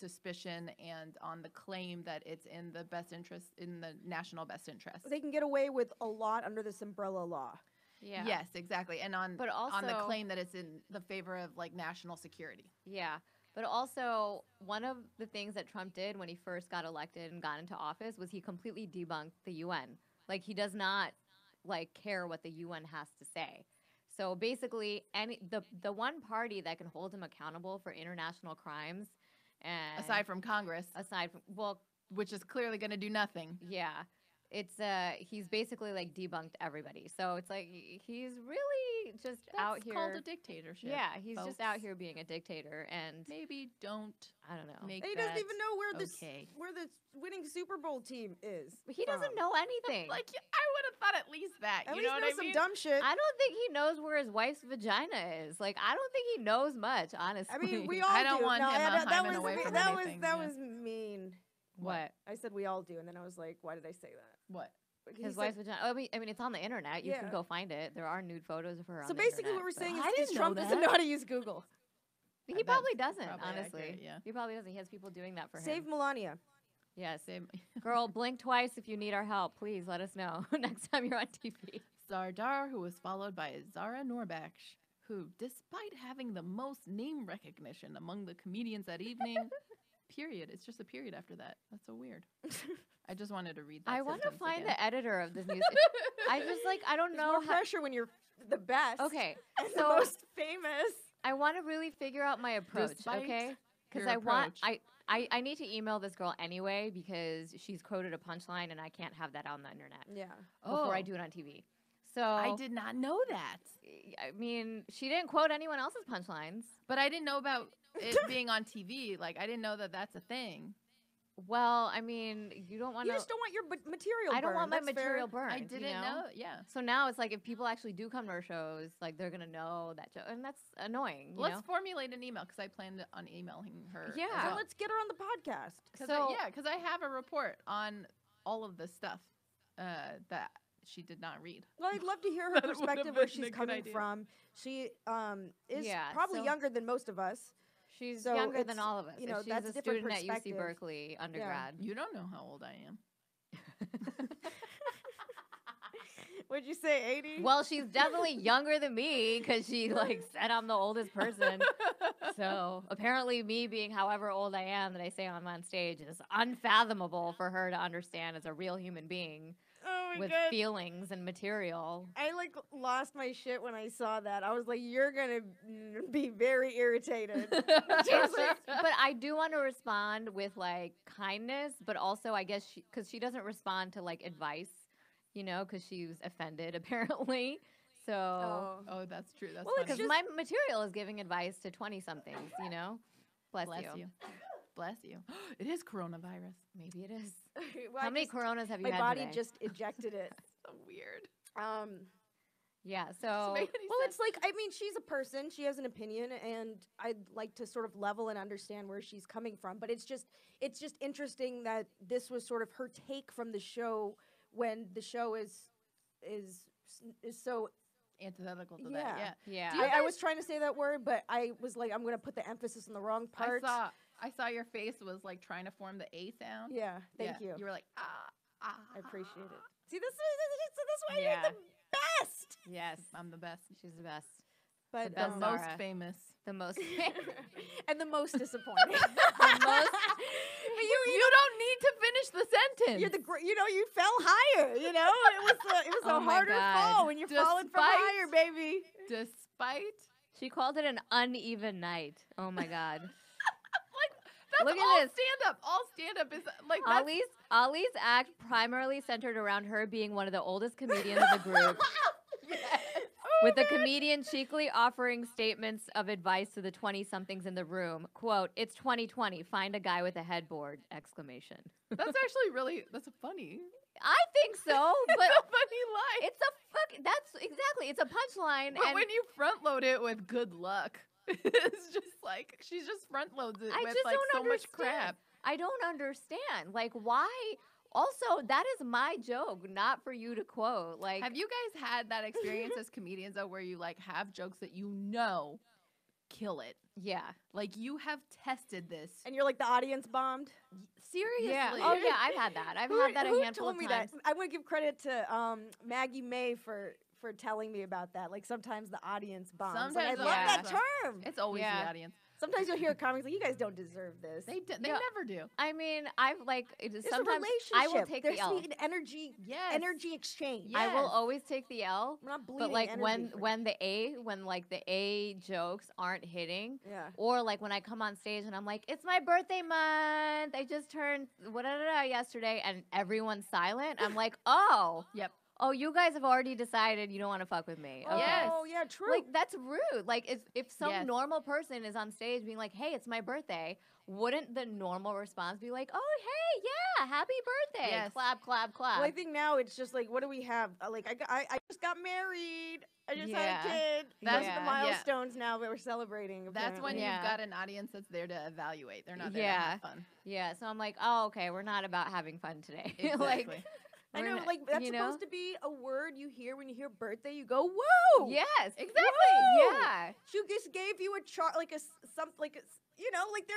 suspicion and on the claim that it's in the best interest, in the national best interest. They can get away with a lot under this umbrella law. Yeah. Yes, exactly. And on the claim that it's in the favor of, like, national security. Yeah. But also, one of the things that Trump did when he first got elected and got into office was he completely debunked the UN. Like, he does not, like, care what the UN has to say. So basically, the one party that can hold him accountable for international crimes, and aside from Congress, which is clearly going to do nothing. Yeah, it's he's basically like debunked everybody. So it's like he's really just out here. That's called a dictatorship. Yeah, he's just out here being a dictator, and maybe I don't know. He doesn't even know where the winning Super Bowl team is. He doesn't know anything. Like, I would have thought at least that. At you least know what I some mean? Dumb shit. I don't think he knows where his wife's vagina is. Like, I don't think he knows much. Honestly, I mean, we all do. I don't want him away from anything. That was mean. What? I said we all do, and then I was like, why did I say that? What? His wife's vagina. Oh, I mean, it's on the internet. You can go find it. There are nude photos of her. So basically, what we're saying is Trump doesn't know how to use Google. He probably doesn't. Honestly, accurate, yeah. He probably doesn't. He has people doing that for him. Save Melania. Yeah, same. Girl, blink twice if you need our help. Please let us know next time you're on TV. Zardar, who was followed by Zahra Noorbakhsh, who, despite having the most name recognition among the comedians that evening, period. It's just a period after that. That's so weird. I just wanted to read that. I want to find the editor of this news. I just, like, I don't know. There's more pressure when you're the best. Okay. So the most famous. I want to really figure out my approach, okay? Because I need to email this girl anyway, because she's quoted a punchline and I can't have that on the internet. Yeah. Before I do it on TV. So I did not know that. I mean, she didn't quote anyone else's punchlines. But I didn't know about it being on TV. Like, I didn't know that that's a thing. Well, I mean, you don't want to. You just don't want your material burned. I don't want my material burned. I didn't know. Yeah. So now it's like, if people actually do come to our shows, like, they're going to know that joke. And that's annoying. Let's formulate an email, because I planned on emailing her. Yeah. So let's get her on the podcast. Because I have a report on all of this stuff that she did not read. Well, I'd love to hear her perspective, where she's coming from. She is probably younger than most of us. She's younger than all of us. You know, she's a student at UC Berkeley undergrad. Yeah. You don't know how old I am. Would you say 80? Well, she's definitely younger than me, because she, like, said I'm the oldest person. So apparently me being however old I am that I say I'm on stage is unfathomable for her to understand as a real human being. Oh my God. Feelings and material. I, like, lost my shit when I saw that. I was like, you're going to be very irritated. But I do want to respond with, like, kindness, but also, I guess, because she doesn't respond to, like, advice, you know, because she was offended, apparently. So. Oh, that's true. That's funny. Because my material is giving advice to 20-somethings, you know? Bless you. Bless you. It is coronavirus. Maybe it is. How many coronas have you had today? My body just ejected it. so weird. Yeah, so, well, it's like, I mean, she's a person, she has an opinion, and I'd like to sort of level and understand where she's coming from, but it's just interesting that this was sort of her take from the show when the show is so antithetical to that. Yeah. Yeah. I was trying to say that word, but I was like, I'm going to put the emphasis on the wrong part. I saw your face was like trying to form the A sound. Yeah, thank you. You were like, ah. I appreciate it. See, this is why you're the best. Yes, I'm the best. She's the best. But the most famous. The most and the most disappointing. The most. You don't need to finish the sentence. You're the you fell higher, you know? It was a harder fall when you're falling from higher, baby. Despite. She called it an uneven night. Oh my god. Look at this. Stand-up. All stand-up is like Ali's act primarily centered around her being one of the oldest comedians of the group. Yes. With the comedian cheekily offering statements of advice to the 20-somethings in the room. Quote, "It's 2020. Find a guy with a headboard!" Exclamation. That's actually really, that's funny. I think so, but it's a funny line. It's a that's exactly, it's a punchline. But when you front load it with good luck. It's just like she just front loads it with like so much crap. I don't understand. Like, why? Also, that is my joke, not for you to quote. Like, have you guys had that experience as comedians though, where you like have jokes that you know kill it? Yeah, like you have tested this, and you're like the audience bombed. Seriously? Yeah. Oh yeah, I've had that. I've had that a handful of times. I want to give credit to Maggie May for telling me about that. Like, sometimes the audience bombs. Sometimes, like, I love that term. It's always the audience. Sometimes you'll hear comics like, you guys don't deserve this. They never do. I mean, I've like, it's sometimes a I will take There's the L. There's an energy exchange. Yes. I will always take the L. I'm not bleeding. But like when the A jokes aren't hitting, or like when I come on stage and I'm like, it's my birthday month. I just turned yesterday, and everyone's silent. I'm like, oh. Yep. Oh, you guys have already decided you don't want to fuck with me. Okay. Yes. Oh, yeah, true. Like, that's rude. Like, if some normal person is on stage being like, hey, it's my birthday, wouldn't the normal response be like, oh, hey, yeah, happy birthday. Yes. Clap, clap, clap. Well, I think now it's just like, what do we have? Like, I just got married. I just had a kid. That's the milestones now that we're celebrating. Apparently. That's when you've got an audience that's there to evaluate. They're not there to have fun. Yeah, so I'm like, oh, okay, we're not about having fun today. Exactly. Like, I know, like, that's supposed to be a word you hear when you hear birthday. You go, woo! Yes, exactly. Woo! Yeah, she just gave you a chart, like a something, like a, you know, like they're.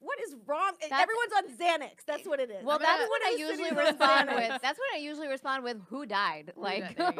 What is wrong? That's, everyone's on Xanax. That's what it is. Well, that's what I usually respond with. That's what I usually respond with. Who died? Like, dude,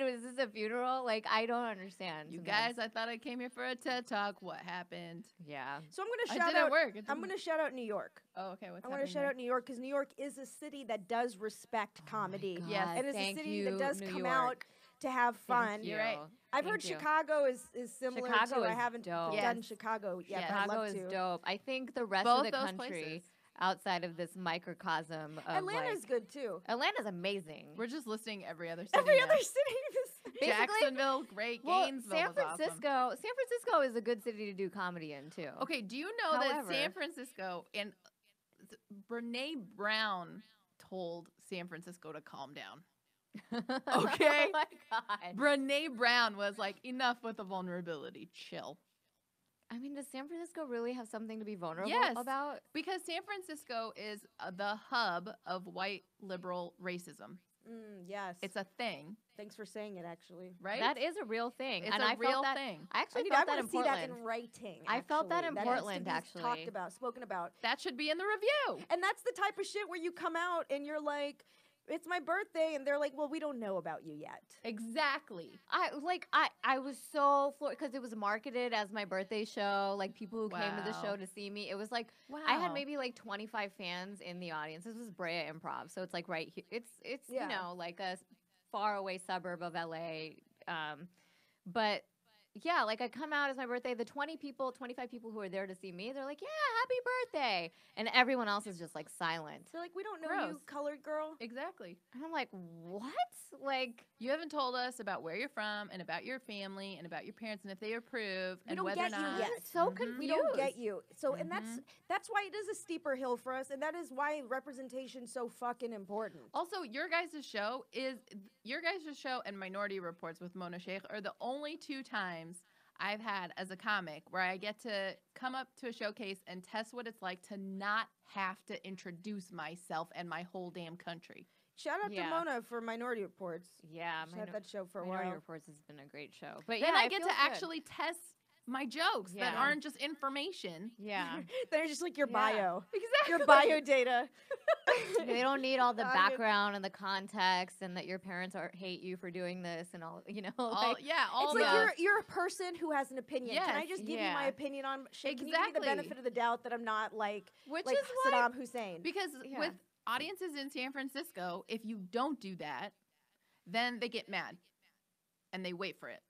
was this a funeral? Like, I don't understand. You guys, I thought I came here for a TED Talk. What happened? Yeah. So I'm gonna shout out. I'm gonna shout out New York. Oh, okay. I want to shout out New York because New York is a city that does respect comedy. Yes, and it's a city that does come out to have fun. You're right. I've heard Chicago is similar to. I haven't done Chicago yet. Chicago is dope. I think the rest of the country outside of this microcosm of Atlanta's good too. Atlanta's amazing. We're just listing every other city. Every other city. Jacksonville, great. Gainesville. San Francisco. Awesome. San Francisco is a good city to do comedy in too. Okay, do you know that San Francisco and Brene Brown told San Francisco to calm down? Okay. Oh my god. Brene Brown was like, enough with the vulnerability. Chill. I mean, does San Francisco really have something to be vulnerable about? Because San Francisco is the hub of white liberal racism. Yes. It's a thing. Thanks for saying it, actually. Right? That is a real thing. It's a real thing. I actually felt that in Portland. I want to see that in writing. I felt that in Portland, actually. Talked about, spoken about. That should be in the review. And that's the type of shit where you come out and you're like, it's my birthday, and they're like, well, we don't know about you yet. Exactly. I was so floored because it was marketed as my birthday show. Like, people who came to the show to see me. It was like, I had maybe like 25 fans in the audience. This was Brea Improv, so it's like right here. It's you know, like a faraway suburb of LA. But yeah, like I come out, it's my birthday. The 25 people who are there to see me, they're like, yeah, happy birthday. And everyone else is just like silent. They're like, we don't know you, colored girl. Exactly. And I'm like, what? Like, you haven't told us about where you're from and about your family and about your parents and if they approve and whether or not. So confused. We don't get you. So, and that's why it is a steeper hill for us. And that is why representation is so fucking important. Also, your guys' show is, your guys' show and Minority Reports with Mona Sheikh are the only two times I've had as a comic where I get to come up to a showcase and test what it's like to not have to introduce myself and my whole damn country. Shout out to Mona for Minority Reports. Yeah, I've had that show for a while. Minority Reports has been a great show. But then I get to actually test my jokes that aren't just information. Yeah. They're just like your bio. Exactly. Your bio data. They don't need all the background and the context and that your parents hate you for doing this and all, you know. All, like, yeah, all it's like you're a person who has an opinion. Yes. Can I just give you my opinion on shit? Exactly. Can you give me the benefit of the doubt that I'm not like Saddam Hussein? Because with audiences in San Francisco, if you don't do that, then they get mad and they wait for it.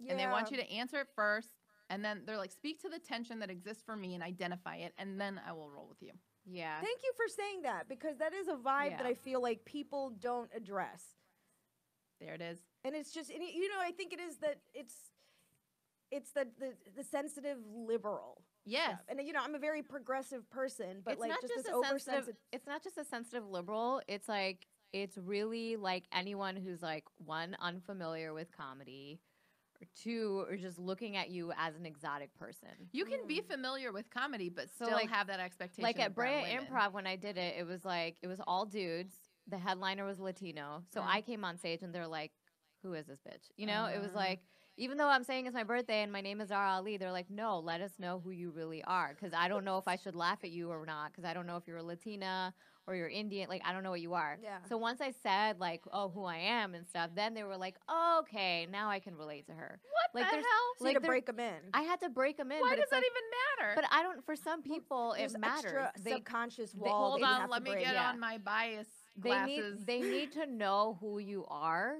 Yeah. And they want you to answer it first. And then they're like, speak to the tension that exists for me and identify it. And then I will roll with you. Yeah. Thank you for saying that, because that is a vibe that I feel like people don't address. There it is. And it's just, and you know, I think it is that it's the sensitive liberal. Yes. Stuff. And, you know, I'm a very progressive person, but it's like just this oversensitive. It's not just a sensitive liberal. It's like, it's really like anyone who's like, one, unfamiliar with comedy, or two, or just looking at you as an exotic person. You can be familiar with comedy, but still like, have that expectation. Like at Brea Improv, when I did it, it was all dudes. The headliner was Latino. So I came on stage and they're like, who is this bitch? You know, it was like, even though I'm saying it's my birthday and my name is Zahra Ali, they're like, no, let us know who you really are. Because I don't know if I should laugh at you or not. Because I don't know if you're a Latina or you're Indian. Like, I don't know what you are. Yeah. So once I said, like, oh, who I am and stuff, then they were like, oh, okay, now I can relate to her. What like, the hell? So like, you had to break them in. I had to break them in. Why does that even matter? But I don't, for some people, it matters. They, subconscious wall. Hold on, let me get on my bias glasses. They need to know who you are.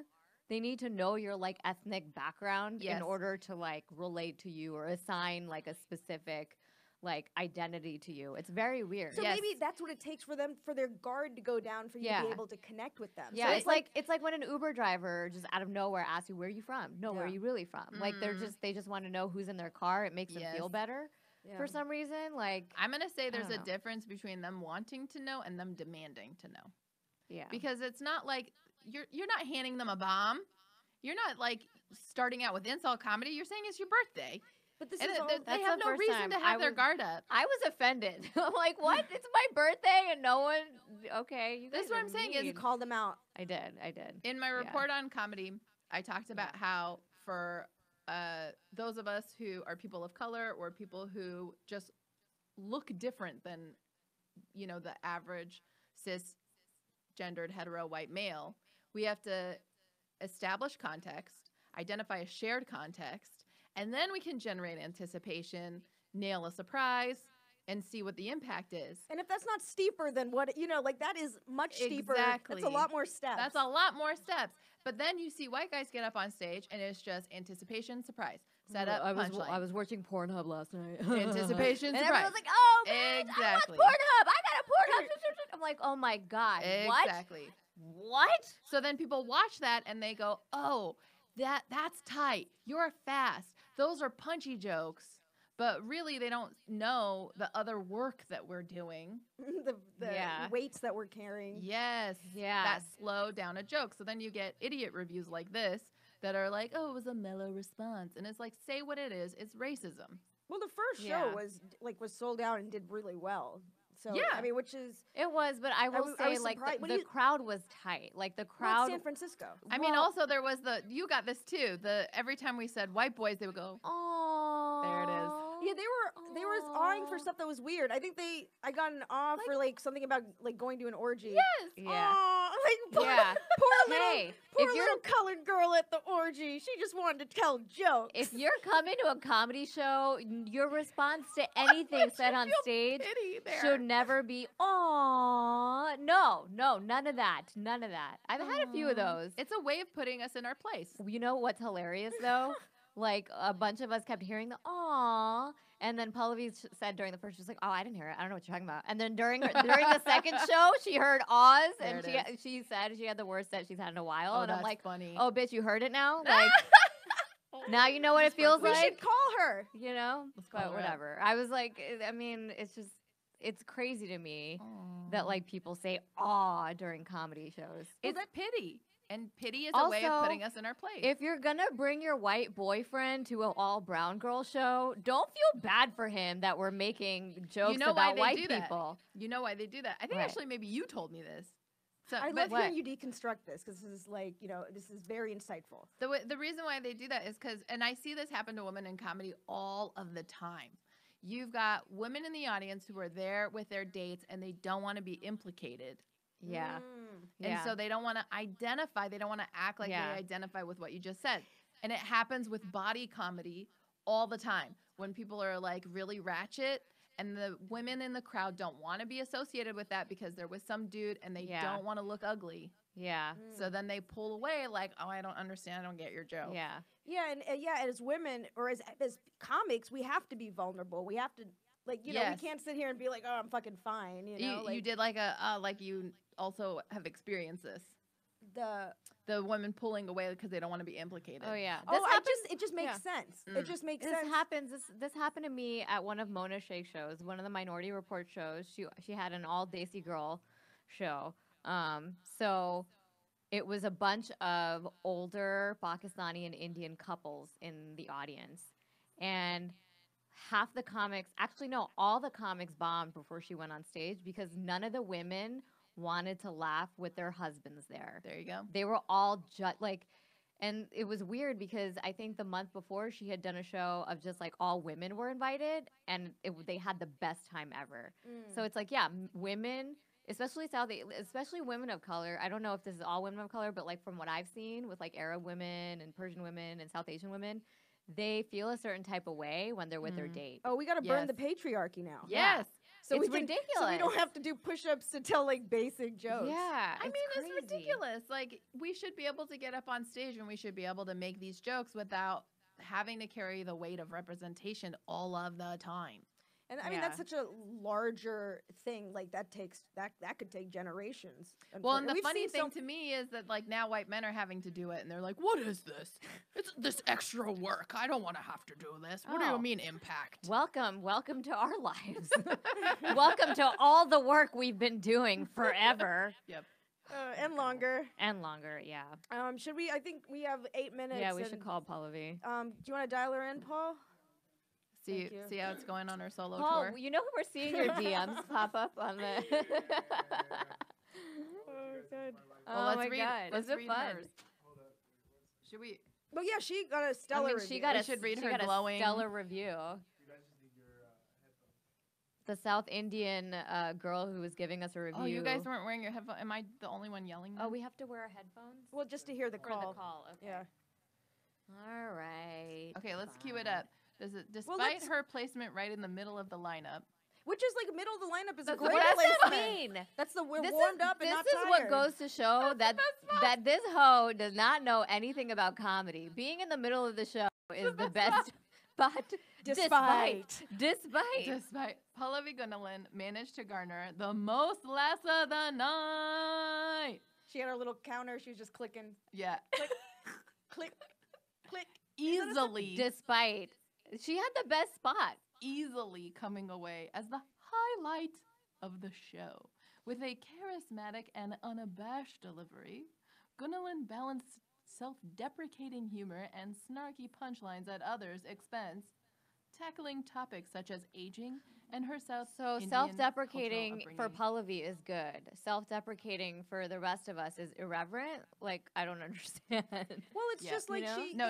They need to know your, like, ethnic background in order to, like, relate to you or assign, like, a specific, like, identity to you. It's very weird. So maybe that's what it takes for them, for their guard to go down, for you to be able to connect with them. Yeah, so it's like when an Uber driver just out of nowhere asks you, where are you from? No, where are you really from? Like, they just want to know who's in their car. It makes them feel better for some reason. Like, I'm going to say there's a difference between them wanting to know and them demanding to know. Yeah. Because it's not like... You're not handing them a bomb. You're not, like, starting out with insult comedy. You're saying it's your birthday. But this is all, they have no reason to have their guard up. I was offended. I'm like, what? It's my birthday and no one... Okay. You guys That's what I'm saying is... You called them out. I did. In my report on comedy, I talked about how for those of us who are people of color or people who just look different than, you know, the average cisgendered hetero white male... We have to establish context, identify a shared context, and then we can generate anticipation, nail a surprise, and see what the impact is. And if that's not steeper than what, you know, like that is much steeper. Exactly. That's a lot more steps. That's a lot more steps. But then you see white guys get up on stage, and it's just anticipation, surprise. Set up, punchline. I was watching Pornhub last night. Anticipation, surprise. And everyone's like, oh, man, exactly. I watch Pornhub. I got a Pornhub. I'm like, oh, my God. Exactly. What? What? So then people watch that and they go, oh, that's tight. You're fast. Those are punchy jokes. But really, they don't know the other work that we're doing. the weights that we're carrying. Yes. Yeah. That slow down a joke. So then you get idiot reviews like this that are like, oh, it was a mellow response. And it's like, say what it is. It's racism. Well, the first show was sold out and did really well. So, yeah, I mean, which is it was, but I will say, like, the crowd was tight, like the crowd. San Francisco. I mean, also there was you got this too. Every time we said white boys, they would go, oh, there it is. Yeah, they were awing for stuff that was weird. I think I got an awe for like something about like going to an orgy. Yes. Yeah. Aww, like poor little colored girl at the orgy. She just wanted to tell jokes. If you're coming to a comedy show, your response to anything said on stage should never be aww. No, none of that. None of that. I've had a few of those. It's a way of putting us in our place. You know what's hilarious though? like a bunch of us kept hearing the aww, and then Pallavi said during the first, she was like, "Oh, I didn't hear it. I don't know what you're talking about." And then during the second show, she heard awws, and she said she had the worst set she's had in a while. Oh, and I'm like, funny. "Oh, bitch, you heard it now." Like, now you know what it feels like. We should call her. You know, but whatever. I was like, I mean, it's just. It's crazy to me that like people say "aw" during comedy shows. It's pity, and pity is also a way of putting us in our place. If you're gonna bring your white boyfriend to an all brown girl show, don't feel bad for him that we're making jokes about white people. You know why they do that? I think actually maybe you told me this. So, I love hearing you deconstruct this because this is like, you know, this is very insightful. The reason why they do that is because, and I see this happen to women in comedy all of the time. You've got women in the audience who are there with their dates and they don't want to be implicated. Yeah. And so they don't want to identify. They don't want to act like they identify with what you just said. And it happens with body comedy all the time when people are like really ratchet and the women in the crowd don't want to be associated with that because they're with some dude and they don't want to look ugly. Yeah. So then they pull away like, "Oh, I don't understand. I don't get your joke." Yeah. Yeah, and yeah, as women or as comics, we have to be vulnerable. We have to, like, you know, we can't sit here and be like, "Oh, I'm fucking fine." You know, you did like a like you also have experienced this. The women pulling away because they don't want to be implicated. Oh yeah. This it just makes sense. It just makes sense. This happened to me at one of Mona Sheikh shows, one of the Minority Report shows. She had an all Desi girl show. So it was a bunch of older Pakistani and Indian couples in the audience. And half the comics, actually no, all the comics bombed before she went on stage because none of the women wanted to laugh with their husbands there. There you go. They were all just like, and it was weird because I think the month before she had done a show of just like all women were invited and they had the best time ever. So it's like, yeah, women... especially women of color. I don't know if this is all women of color, but like from what I've seen with like Arab women and Persian women and South Asian women, they feel a certain type of way when they're with their date. Oh, we got to burn the patriarchy now. Yes. So it's ridiculous. So we don't have to do push-ups to tell like basic jokes. Yeah. I mean, crazy. It's ridiculous. Like we should be able to get up on stage and we should be able to make these jokes without having to carry the weight of representation all of the time. And I mean, that's such a larger thing. Like that could take generations. Well, and the funny thing to me is that like now white men are having to do it and they're like, "What is this? It's this extra work. I don't want to have to do this. What do you mean impact?" Welcome to our lives. Welcome to all the work we've been doing forever. Yep. And longer. And longer, yeah. Should we, I think we have 8 minutes. Yeah, we should call Pallavi. Do you want to dial her in, Paul? See how it's going on our solo tour? Oh, you know who we're seeing your DMs pop up on the... Oh, God. Well, oh my God. Let's do fun. Should we... Well, yeah, she got a stellar review. She got a stellar review. The South Indian girl who was giving us a review. Oh, you guys weren't wearing your headphones. Am I the only one yelling now? Oh, we have to wear our headphones? Well, just to hear the call. Okay. Yeah. All right. Okay, let's cue it up. Despite her placement right in the middle of the lineup, which is like middle of the lineup is a great placement. What does that mean? That's the we're warmed up and not tired. This is what goes to show that this hoe does not know anything about comedy. Being in the middle of the show is the best. But despite Pallavi Gunalan managed to garner the most laughs of the night. She had her little counter. She was just clicking. Yeah. Click, click, click. Easily. Despite. She had the best spot, easily coming away as the highlight of the show. With a charismatic and unabashed delivery, Gunalan balanced self-deprecating humor and snarky punchlines at others' expense, tackling topics such as aging and her South Indian self-deprecating for Pallavi is good. Self-deprecating for the rest of us is irreverent. Like, I don't understand. Well, it's just like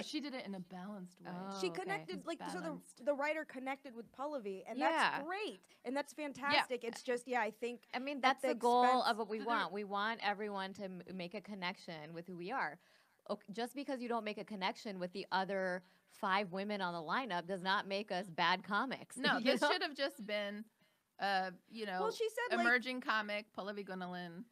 she did it in a balanced way. Oh, she connected, like, so the writer connected with Pallavi, and that's great, and that's fantastic. Yeah. It's just, I think. I mean, that's the goal of what we want. We want everyone to make a connection with who we are. Okay, just because you don't make a connection with the other 5 women on the lineup does not make us bad comics. No, this should have just been, well, she said, emerging comic Pallavi Gunalan,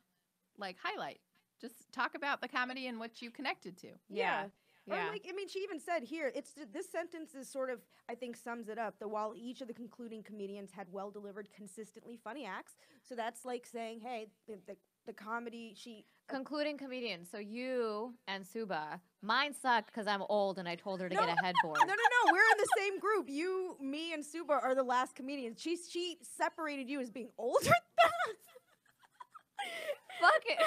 like highlight. Just talk about the comedy and what you connected to. Yeah. Yeah. Or like, I mean, she even said here, this sentence is sort of, I think, sums it up. While each of the concluding comedians had well-delivered, consistently funny acts. So that's like saying, hey, the comedy, concluding comedians. So you and Suba. Mine sucked because I'm old and I told her to get a headboard. No. We're in the same group. You, me, and Suba are the last comedians. She separated you as being older than us. Fuck it.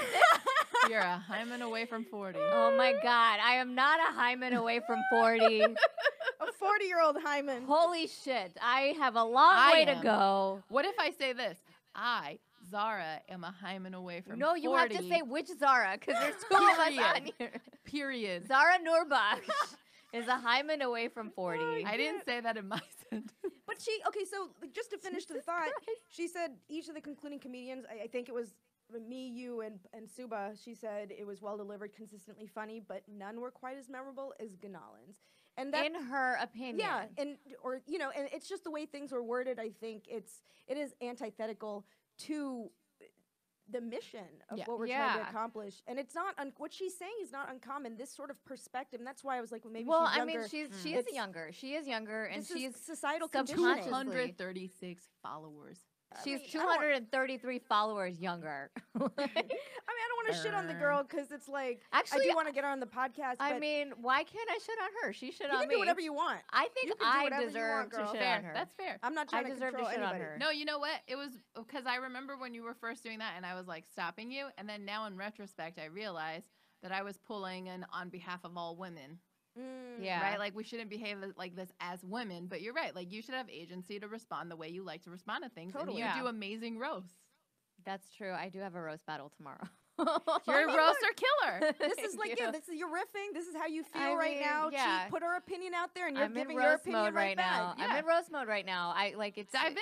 You're a hymen away from 40. Oh my God. I am not a hymen away from 40. A 40-year-old hymen. Holy shit. I have a long way to go. What if I say this? I, Zahra, am a hymen away from 40. No, you have to say which Zahra, because there's two of us on here. Period. Zahra Noorbakhsh is a hymen away from 40. Oh, I didn't say that in my sentence. But so just to finish the thought, she said each of the concluding comedians, I think it was me, you, and Suba, she said it was well-delivered, consistently funny, but none were quite as memorable as Gunalan's. And that, in her opinion. Yeah, and it's just the way things were worded, I think. It is antithetical to the mission of what we're trying to accomplish. And it's not, what she's saying is not uncommon, this sort of perspective. And that's why I was like, well, maybe she's younger. Well, I mean, she is younger, and she's societal conditioning. 236 followers. She's 233 followers younger. I mean, I don't want to shit on the girl because it's like, actually, I do want to get her on the podcast. I mean, why can't I shit on her? She shit on me. You can do whatever you want. I think I deserve to shit on her. That's fair. I'm not trying to control anybody. No, you know what? It was because I remember when you were first doing that and I was like stopping you. And then now in retrospect, I realized that I was pulling an on behalf of all women. Mm. Yeah. Right? Like, we shouldn't behave like this as women, but you're right. Like, you should have agency to respond the way you like to respond to things. Totally. And you do amazing roasts. That's true. I do have a roast battle tomorrow. You're a roaster killer. This is like, this is, you're riffing. This is how you feel right now. Yeah. She put her opinion out there, and you're giving your opinion right now. Yeah. I'm in roast mode right now. Dive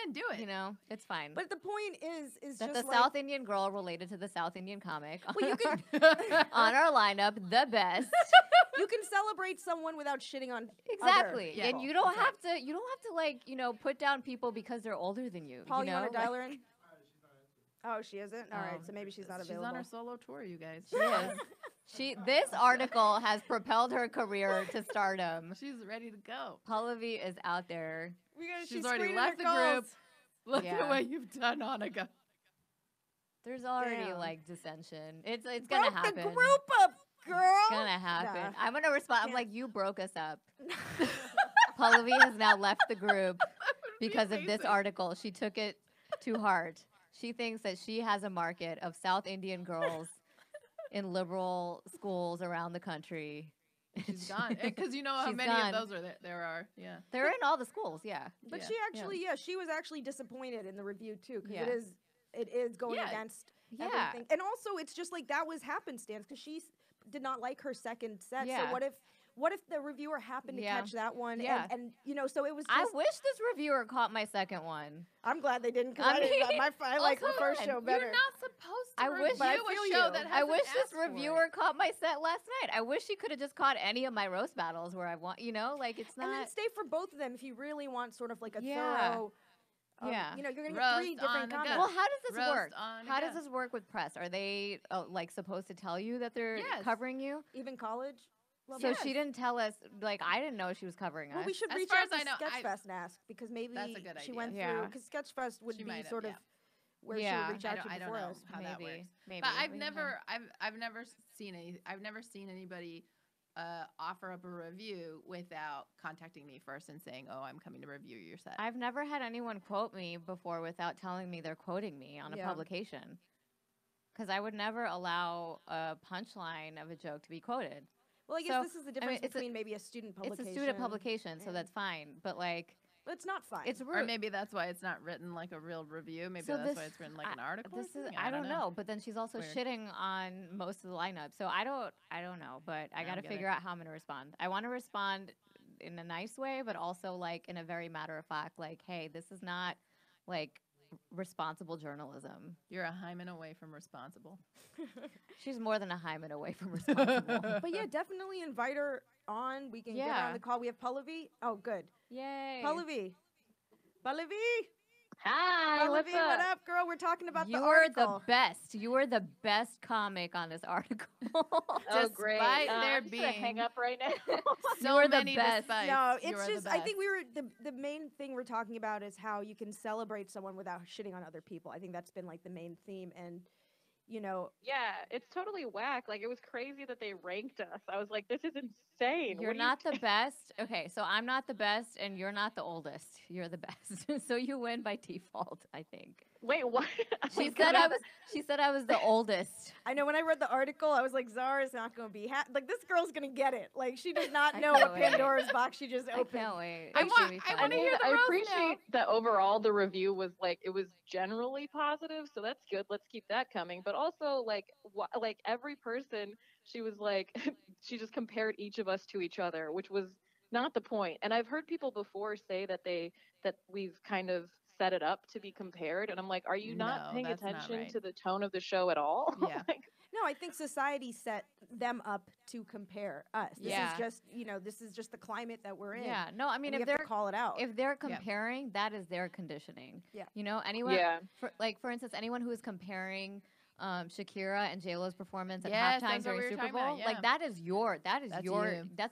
in, do it. You know, it's fine. But the point is that just the South Indian girl related to the South Indian comic. Well, you can on our lineup, the best. You can celebrate someone without shitting on exactly, and you don't have to. You don't have to put down people because they're older than you. Paul, you want to dial her in? Oh, she isn't? All right, so maybe she's not available. She's on her solo tour, you guys. She is. This article has propelled her career to stardom. She's ready to go. Pallavi is out there. She's already left the group. Look at what you've done, Annika. There's already dissension. It's gonna happen. Broke the group up, girl. It's gonna happen. Nah. I'm gonna respond. I'm like, you broke us up. Pallavi has now left the group because of this article. She took it too hard. She thinks that she has a market of South Indian girls in liberal schools around the country. She's gone. Because you know how many of those are there are. Yeah. They're in all the schools, yeah. But she actually, she was actually disappointed in the review too. Because it is going against everything. And also it's just like that was happenstance because she did not like her second set. Yeah. So what if the reviewer happened to catch that one? Yeah. And so it was just... I wish this reviewer caught my second one. I'm glad they didn't, because I like the first show better. You're not supposed to I wish this reviewer caught my set last night. I wish she could have just caught any of my roast battles where I want, it's not... And then stay for both of them if you really want sort of like a thorough... you're going to get three different comments. Well, how does this work? How does this work with press? Are they supposed to tell you that they're covering you? Even college? Well, so she didn't tell us, I didn't know she was covering us. Well, we should reach out to Sketchfest and ask, because maybe she went through, because Sketchfest would be sort of where she would reach out to before us. I don't know how that works. Maybe. But I've never seen anybody offer up a review without contacting me first and saying, oh, I'm coming to review your set. I've never had anyone quote me before without telling me they're quoting me on a publication, because I would never allow a punchline of a joke to be quoted. Well, I guess this is the difference between maybe a student publication. It's a student publication, so that's fine. But it's not fine. It's rude. Or maybe that's why it's not written like a real review. Maybe that's why it's written like an article. I don't know. But then she's also shitting on most of the lineup. So I don't know. But I got to figure out how I'm going to respond. I want to respond in a nice way, but also in a very matter of fact, hey, this is not responsible journalism. You're a hymen away from responsible. She's more than a hymen away from responsible. But yeah, definitely invite her on. We can get her on the call. We have Pallavi. Oh, good. Yay. Pallavi. Hi, what's up? What up, girl? We're talking about the article. You are the best. You are the best comic on this article. Oh, great. There being hang up right now. So many best. No, it's just, I think we were, the main thing we're talking about is how you can celebrate someone without shitting on other people. I think that's been like the main theme. And you know, yeah, it's totally whack. Like, it was crazy that they ranked us. I was like, this is insane. You're not the best. Okay, so I'm not the best, and you're not the oldest. You're the best. So you win by default, I think. Wait, what? She said I was the oldest. I know, when I read the article, I was like, Zahra's not going to be happy. Like, this girl's going to get it. Like, she does not know what Pandora's box she just opened. I can't wait. I want to hear the roast. I appreciate that overall the review was like, it was generally positive, so that's good. Let's keep that coming. But also, like every person, she was like, she just compared each of us to each other, which was not the point. And I've heard people before say that we've kind of set it up to be compared, and I'm like, are you not paying attention to the tone of the show at all? Yeah. No, I think society set them up to compare us. This is just, you know, this is just the climate that we're in. Yeah. No, I mean, if they're call it out, if they're comparing, that is their conditioning. Yeah. You know, for instance, anyone who is comparing Shakira and J-Lo's performance at halftime during Super Bowl, like, that's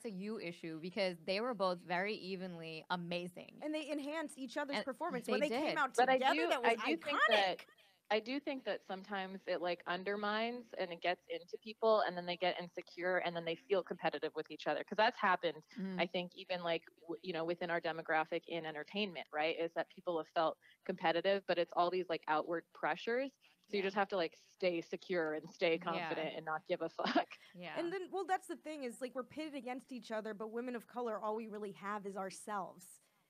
a you issue, because they were both very evenly amazing, and they enhanced each other's performance when they came out together. I do think that sometimes it like undermines and it gets into people, and then they get insecure, and then they feel competitive with each other. Cause that's happened. I think even like, you know, within our demographic in entertainment, right, is that people have felt competitive, but it's all these like outward pressures. So you just have to like stay secure and stay confident and not give a fuck. Yeah. And then, well, that's the thing is like, we're pitted against each other, but women of color, all we really have is ourselves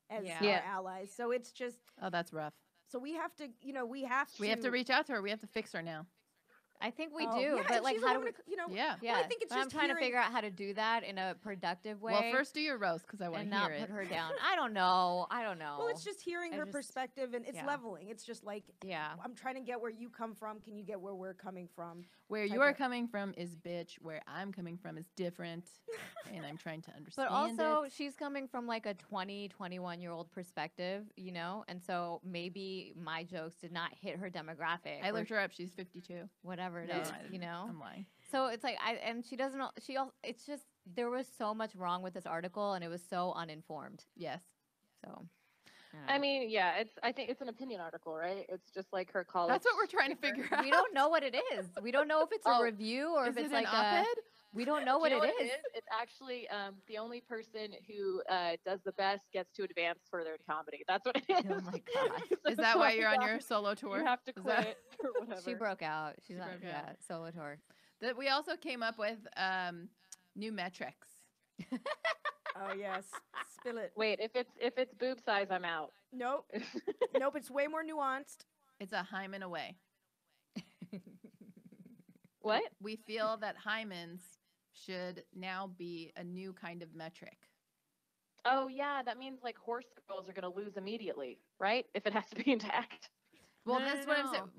as our allies. So it's just, oh, that's rough. So we have to, you know, we have to reach out to her. We have to fix her now. I think we do. Yeah, but like, how do we, you know, well, I think it's just I'm trying to figure out how to do that in a productive way. Well, first do your roast, because I want to hear it. And not put her down. I don't know. Well, it's just hearing her perspective, and it's leveling. It's just like, I'm trying to get where you come from. Can you get where we're coming from? Where you're coming from is bitch. Where I'm coming from is different. And I'm trying to understand. But also, she's coming from like a 20, 21-year-old perspective, you know? And so maybe my jokes did not hit her demographic. I looked her up. She's 52. Whatever. You know, I'm lying. So it's like she doesn't. It's just there was so much wrong with this article, and it was so uninformed. Yes. So. I mean, I think it's an opinion article, right? It's just like her college. That's what we're trying to figure out. We don't know what it is. We don't know if it's a review or if it's like an op-ed. We don't know what it is. It's actually the only person who does the best gets to advance further in comedy. That's what it is. Oh my god! Is that why you're on your solo tour? You have to quit or whatever. She broke out. She's on solo tour. That we also came up with new metrics. Oh yes, spill it. Wait, if it's boob size, I'm out. Nope, nope. It's way more nuanced. It's a hymen away. What? We feel that hymens should now be a new kind of metric. Oh, yeah. That means, like, horse girls are going to lose immediately, right? If it has to be intact. Well, that's what I'm saying.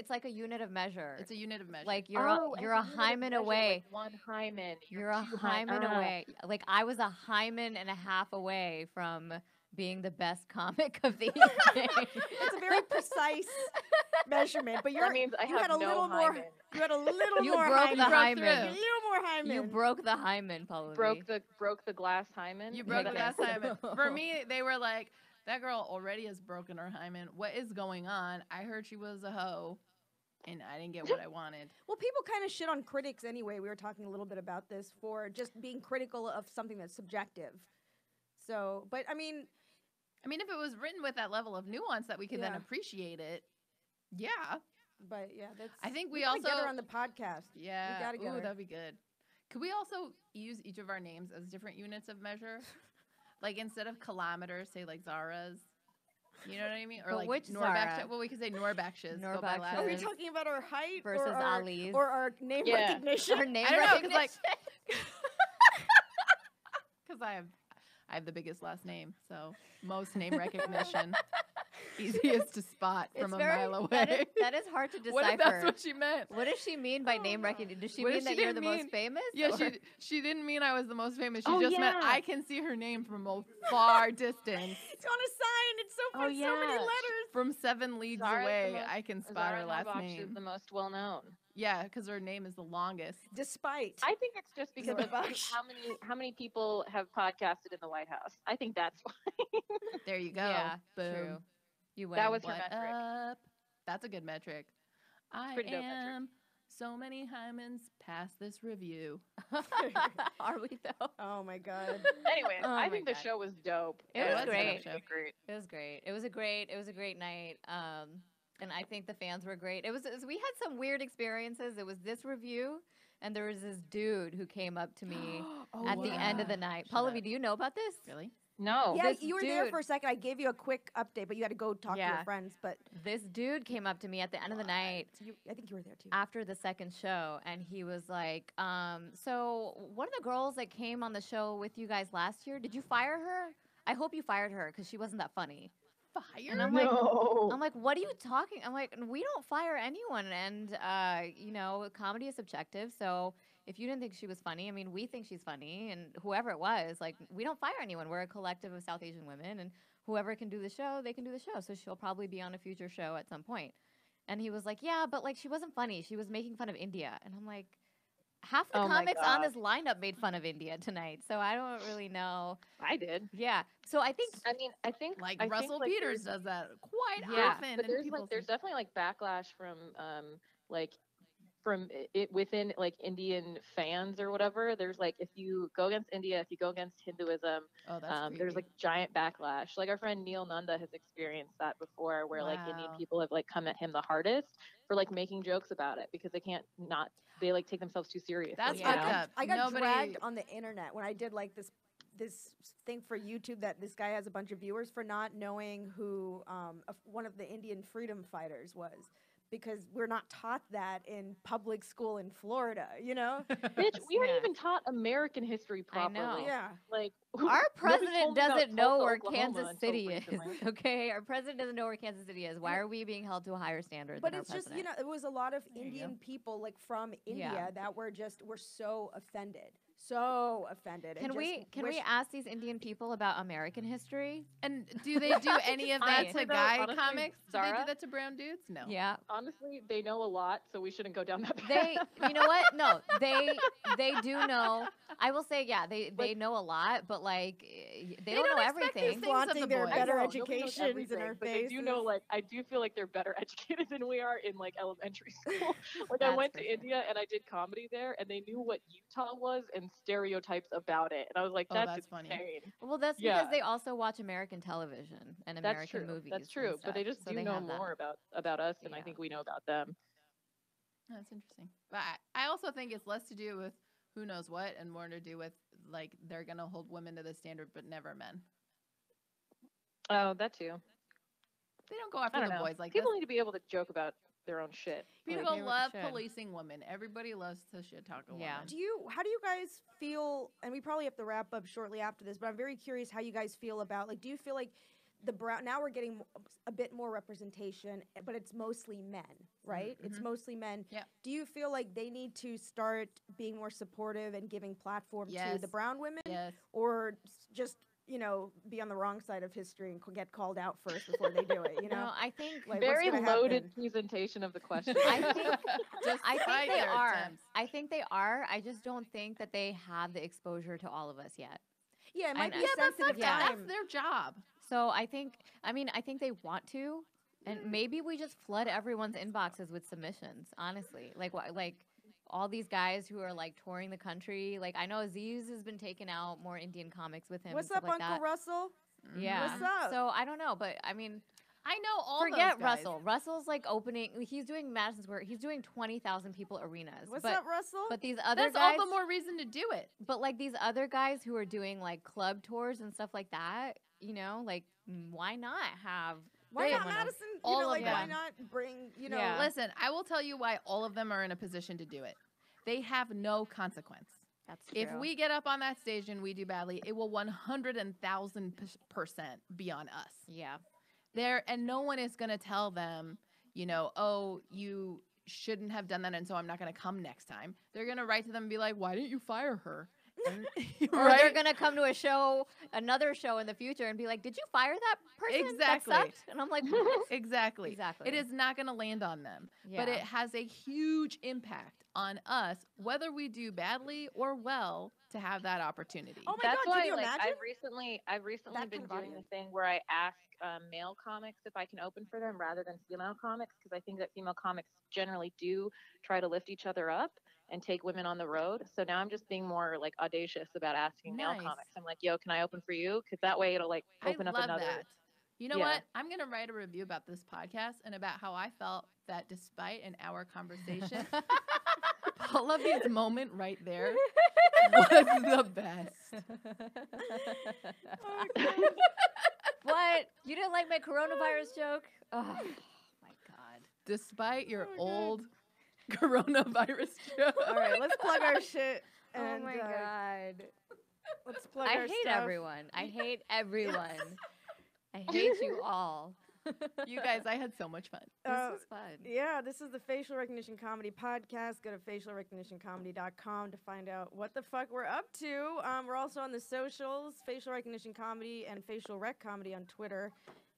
It's like a unit of measure. It's a unit of measure. Like, you're a hymen away. Like one hymen. You're a hymen away. Like, I was a hymen and a half away from being the best comic of the evening. It's a very precise measurement, but you had a little more hymen. You broke the hymen, Pallavi. Broke the glass hymen. You broke the glass hymen. For me, they were like, that girl already has broken her hymen. What is going on? I heard she was a hoe, and I didn't get what I wanted. Well, people kind of shit on critics anyway. We were talking a little bit about this, for just being critical of something that's subjective. So, but I mean, if it was written with that level of nuance that we could then appreciate it, But that's. I think we also get her on the podcast. Yeah, we gotta get her. That'd be good. Could we also use each of our names as different units of measure? Like, instead of kilometers, say like Zahra's. You know what I mean? Or like Noorbakhsh. Well, we could say Noorbakhsh's. Are we talking about our height versus Ali's, or our name recognition? Our name recognition. Because I have the biggest last name, so most name recognition. easiest to spot from a mile away. That is hard to decipher. What if that's what she meant? What does she mean by name recognition? Does she mean that you're the most famous? Yeah, she didn't mean I was the most famous. She just meant I can see her name from a far distance. It's on a sign. It's so far, so many letters. From 7 leagues away, I can spot her last name. She's the most well-known. Yeah, because her name is the longest. Despite. I think it's just because of how many people have podcasted in the White House. I think that's why. There you go. Yeah, boom. True. You went. That was her metric. Up. That's a good metric. It's pretty dope metric. So many hymens pass this review. Are we though? Oh my god. Anyway, I think the show was dope. It was great. It was great. It was a great night. And I think the fans were great. We had some weird experiences. It was this review, and there was this dude who came up to me at the end of the night. Pallavi, do you know about this? Really? No. Yeah, you were there for a second. I gave you a quick update, but you had to go talk to your friends. But this dude came up to me at the end of the night. I think you were there too. After the second show, and he was like, "So one of the girls that came on the show with you guys last year, did you fire her? I hope you fired her because she wasn't that funny." And I'm like, what are you talking? I'm like, we don't fire anyone. And, you know, comedy is subjective. So if you didn't think she was funny, I mean, we think she's funny. And whoever it was, like, we don't fire anyone. We're a collective of South Asian women. And whoever can do the show, they can do the show. So she'll probably be on a future show at some point. And he was like, yeah, but, like, she wasn't funny. She was making fun of India. And I'm like, half the comics on this lineup made fun of India tonight, so I don't really know. I did. Yeah. So I think Russell Peters does that quite often. But there's definitely like backlash from within like Indian fans or whatever. There's like, if you go against India, if you go against Hinduism, there's like giant backlash. Like our friend Neil Nanda has experienced that before, where like Indian people have like come at him the hardest for like making jokes about it because they like take themselves too seriously. That's fucked up. I got dragged on the internet when I did like this thing for YouTube that this guy has a bunch of viewers for not knowing who one of the Indian freedom fighters was. Because we're not taught that in public school in Florida, you know? Bitch, we aren't even taught American history properly. I know. Yeah. Like, our president doesn't know where Kansas City is, okay? Our president doesn't know where Kansas City is. Why are we being held to a higher standard than our president? But it's just, you know, it was a lot of Indian people, like, from India that were so offended. So offended. Can we ask these Indian people about American history? And do they do any of that to guy comics? Zahra? Do they do that to brown dudes? No. Yeah. Honestly, they know a lot, so we shouldn't go down that path. You know what? No, they do know. I will say, they know a lot, but like they don't know everything. Flaunting their better educations in our faces. They do know, like, I do feel like they're better educated than we are in like elementary school. Like I went to India and I did comedy there, and they knew what Utah was and stereotypes about it, and I was like, that's insane. Funny. Well, that's because they also watch American television and American movies. That's true, but they just do know more about us, and I think we know about them. That's interesting. But I also think it's less to do with who knows what and more to do with like they're gonna hold women to the standard, but never men. Oh, that too. They don't go after the boys like people need to be able to joke about their own shit. People love policing women. Everybody loves to shit talk a woman. How do you guys feel, and we probably have to wrap up shortly after this, but I'm very curious how you guys feel about, like, do you feel like now we're getting a bit more representation, but it's mostly men, right? Mm-hmm. It's mostly men. Yeah. Do you feel like they need to start being more supportive and giving platform to the brown women? Yes. Or just, you know, be on the wrong side of history and get called out first before they do it, you know? No, I think like, very loaded presentation of the question. I think they are. Attempts. I think they are. I just don't think that they have the exposure to all of us yet. Yeah, it might be a sensitive time. That's their job. So I think they want to, and maybe we just flood everyone's inboxes with submissions, honestly. Like all these guys who are like touring the country. Like I know Aziz has been taking out more Indian comics with him. What's up, Uncle Russell? Yeah. What's up? So I don't know, but I mean, I know all. Forget those guys. Russell. Russell's like opening. He's doing Madison Square. He's doing 20,000 people arenas. What's up, Russell? But these other guys. That's all the more reason to do it. But like these other guys who are doing like club tours and stuff like that. You know, like why not have? Why not Madison? You know, like, why not bring, you know? Yeah. Listen, I will tell you why all of them are in a position to do it. They have no consequence. That's true. If we get up on that stage and we do badly, it will 100,000% be on us. Yeah. there, and no one is going to tell them, you know, oh, you shouldn't have done that, and so I'm not going to come next time. They're going to write to them and be like, why didn't you fire her? Right? Or they're going to come to a show, another show in the future, and be like, did you fire that person? Exactly. That sucked? And I'm like, what? Exactly. Exactly. It is not going to land on them. Yeah. But it has a huge impact on us, whether we do badly or well, to have that opportunity. Oh my God, can you imagine? I've recently been doing this thing where I ask male comics if I can open for them rather than female comics, because I think that female comics generally do try to lift each other up and take women on the road. So now I'm just being more like audacious about asking male comics. I'm like, yo, can I open for you? Because that way it'll like open up another. That. You know what? I'm going to write a review about this podcast and about how I felt that despite an hour conversation, Pallavi's moment right there was the best. Oh, what? You didn't like my coronavirus joke? Oh, my God. Despite your old coronavirus joke. All right, let's plug our shit. And, oh my God. Let's plug our stuff. I hate everyone. I hate you all. You guys, I had so much fun. This was fun. Yeah, this is the Facial Recognition Comedy Podcast. Go to facialrecognitioncomedy.com to find out what the fuck we're up to. We're also on the socials, Facial Recognition Comedy and Facial Rec Comedy on Twitter.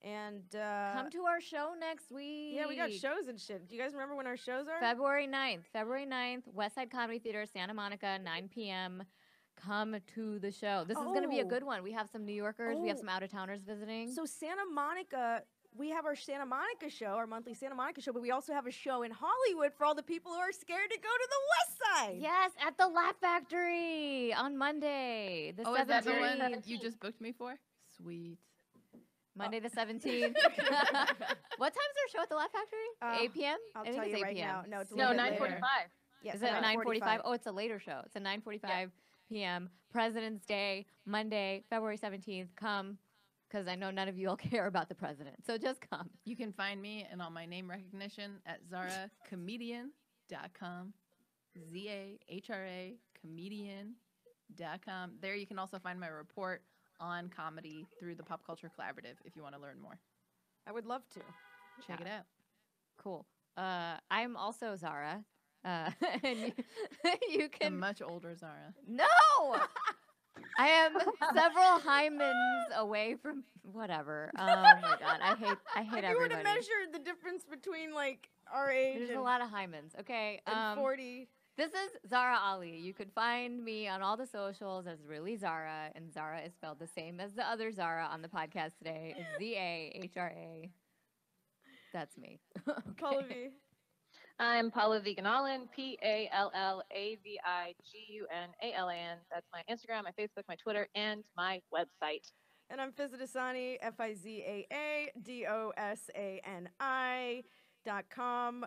And come to our show next week. Yeah, we got shows and shit. Do you guys remember when our shows are? February 9th, Westside Comedy Theater, Santa Monica, 9 p.m. Come to the show. This is going to be a good one. We have some New Yorkers. We have some out-of-towners visiting. So Santa Monica, we have our Santa Monica show, our monthly Santa Monica show, but we also have a show in Hollywood for all the people who are scared to go to the West Side. Yes, at the Laugh Factory on Monday. The 17th. Is that the one that you just booked me for? Sweet. Monday the 17th. What time is our show at the Laugh Factory? 8 p.m.? I'll tell you right now. No, it's 9:45. Yes, is it 9:45? Oh, it's a later show. It's at 9:45 p.m. President's Day, Monday, February 17th. Come, because I know none of you all care about the president. So just come. You can find me and all my name recognition at ZahraComedian.com. ZahraComedian.com. There you can also find my report on comedy through the Pop Culture Collaborative if you want to learn more. I would love to. Check it out. Cool. I'm also Zahra. And you can... A much older Zahra. No! I am several hymens away from... Whatever. Oh, my God. I hate everybody. If you were to measure the difference between, like, our age... There's a lot of hymens. Okay. And 40... This is Zahra Ali. You can find me on all the socials as Really Zahra, and Zahra is spelled the same as the other Zahra on the podcast today. It's Z-A-H-R-A. That's me. Okay. Pallavi. I'm Pallavi Gunalan, P-A-L-L-A-V-I-G-U-N-A-L-A-N. That's my Instagram, my Facebook, my Twitter, and my website. And I'm Fizaa Dosani, F-I-Z-A-A-D-O-S-A-N-I. .com.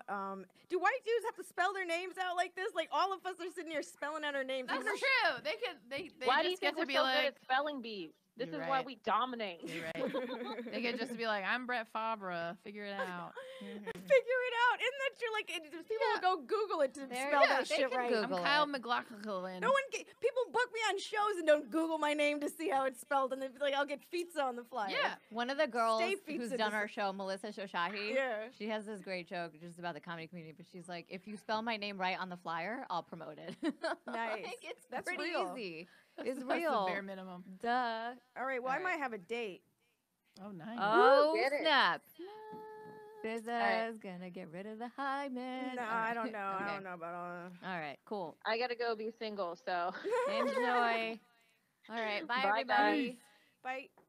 Do white dudes have to spell their names out like this? Like all of us are sitting here spelling out our names. That's true. They could. They why just do you get think to we're be so like good at spelling bees? This is right. Why we dominate. You're right. They could just be like, I'm Brett Favre. Figure it out. Figure it out. Isn't that true? Like people will go Google it to there spell that they shit can right. Google I'm Kyle McLaughlin. No one. People book me on shows and don't Google my name to see how it's spelled, and they'd be like, I'll get pizza on the fly. Yeah. One of the girls who's done our show, Melissa Shoshahi. Yeah. She has this great joke just about the comedy community, but she's like, if you spell my name right on the flyer, I'll promote it. Nice. Like, that's pretty real. Easy. It's real. The bare minimum. Duh. All right. Well, I might have a date. Oh, nice. Oh, snap. This is going to get rid of the hymen. No, I don't know. Okay. I don't know about all that. All right. Cool. I got to go be single, so. Enjoy. All right. Bye, everybody. Bye.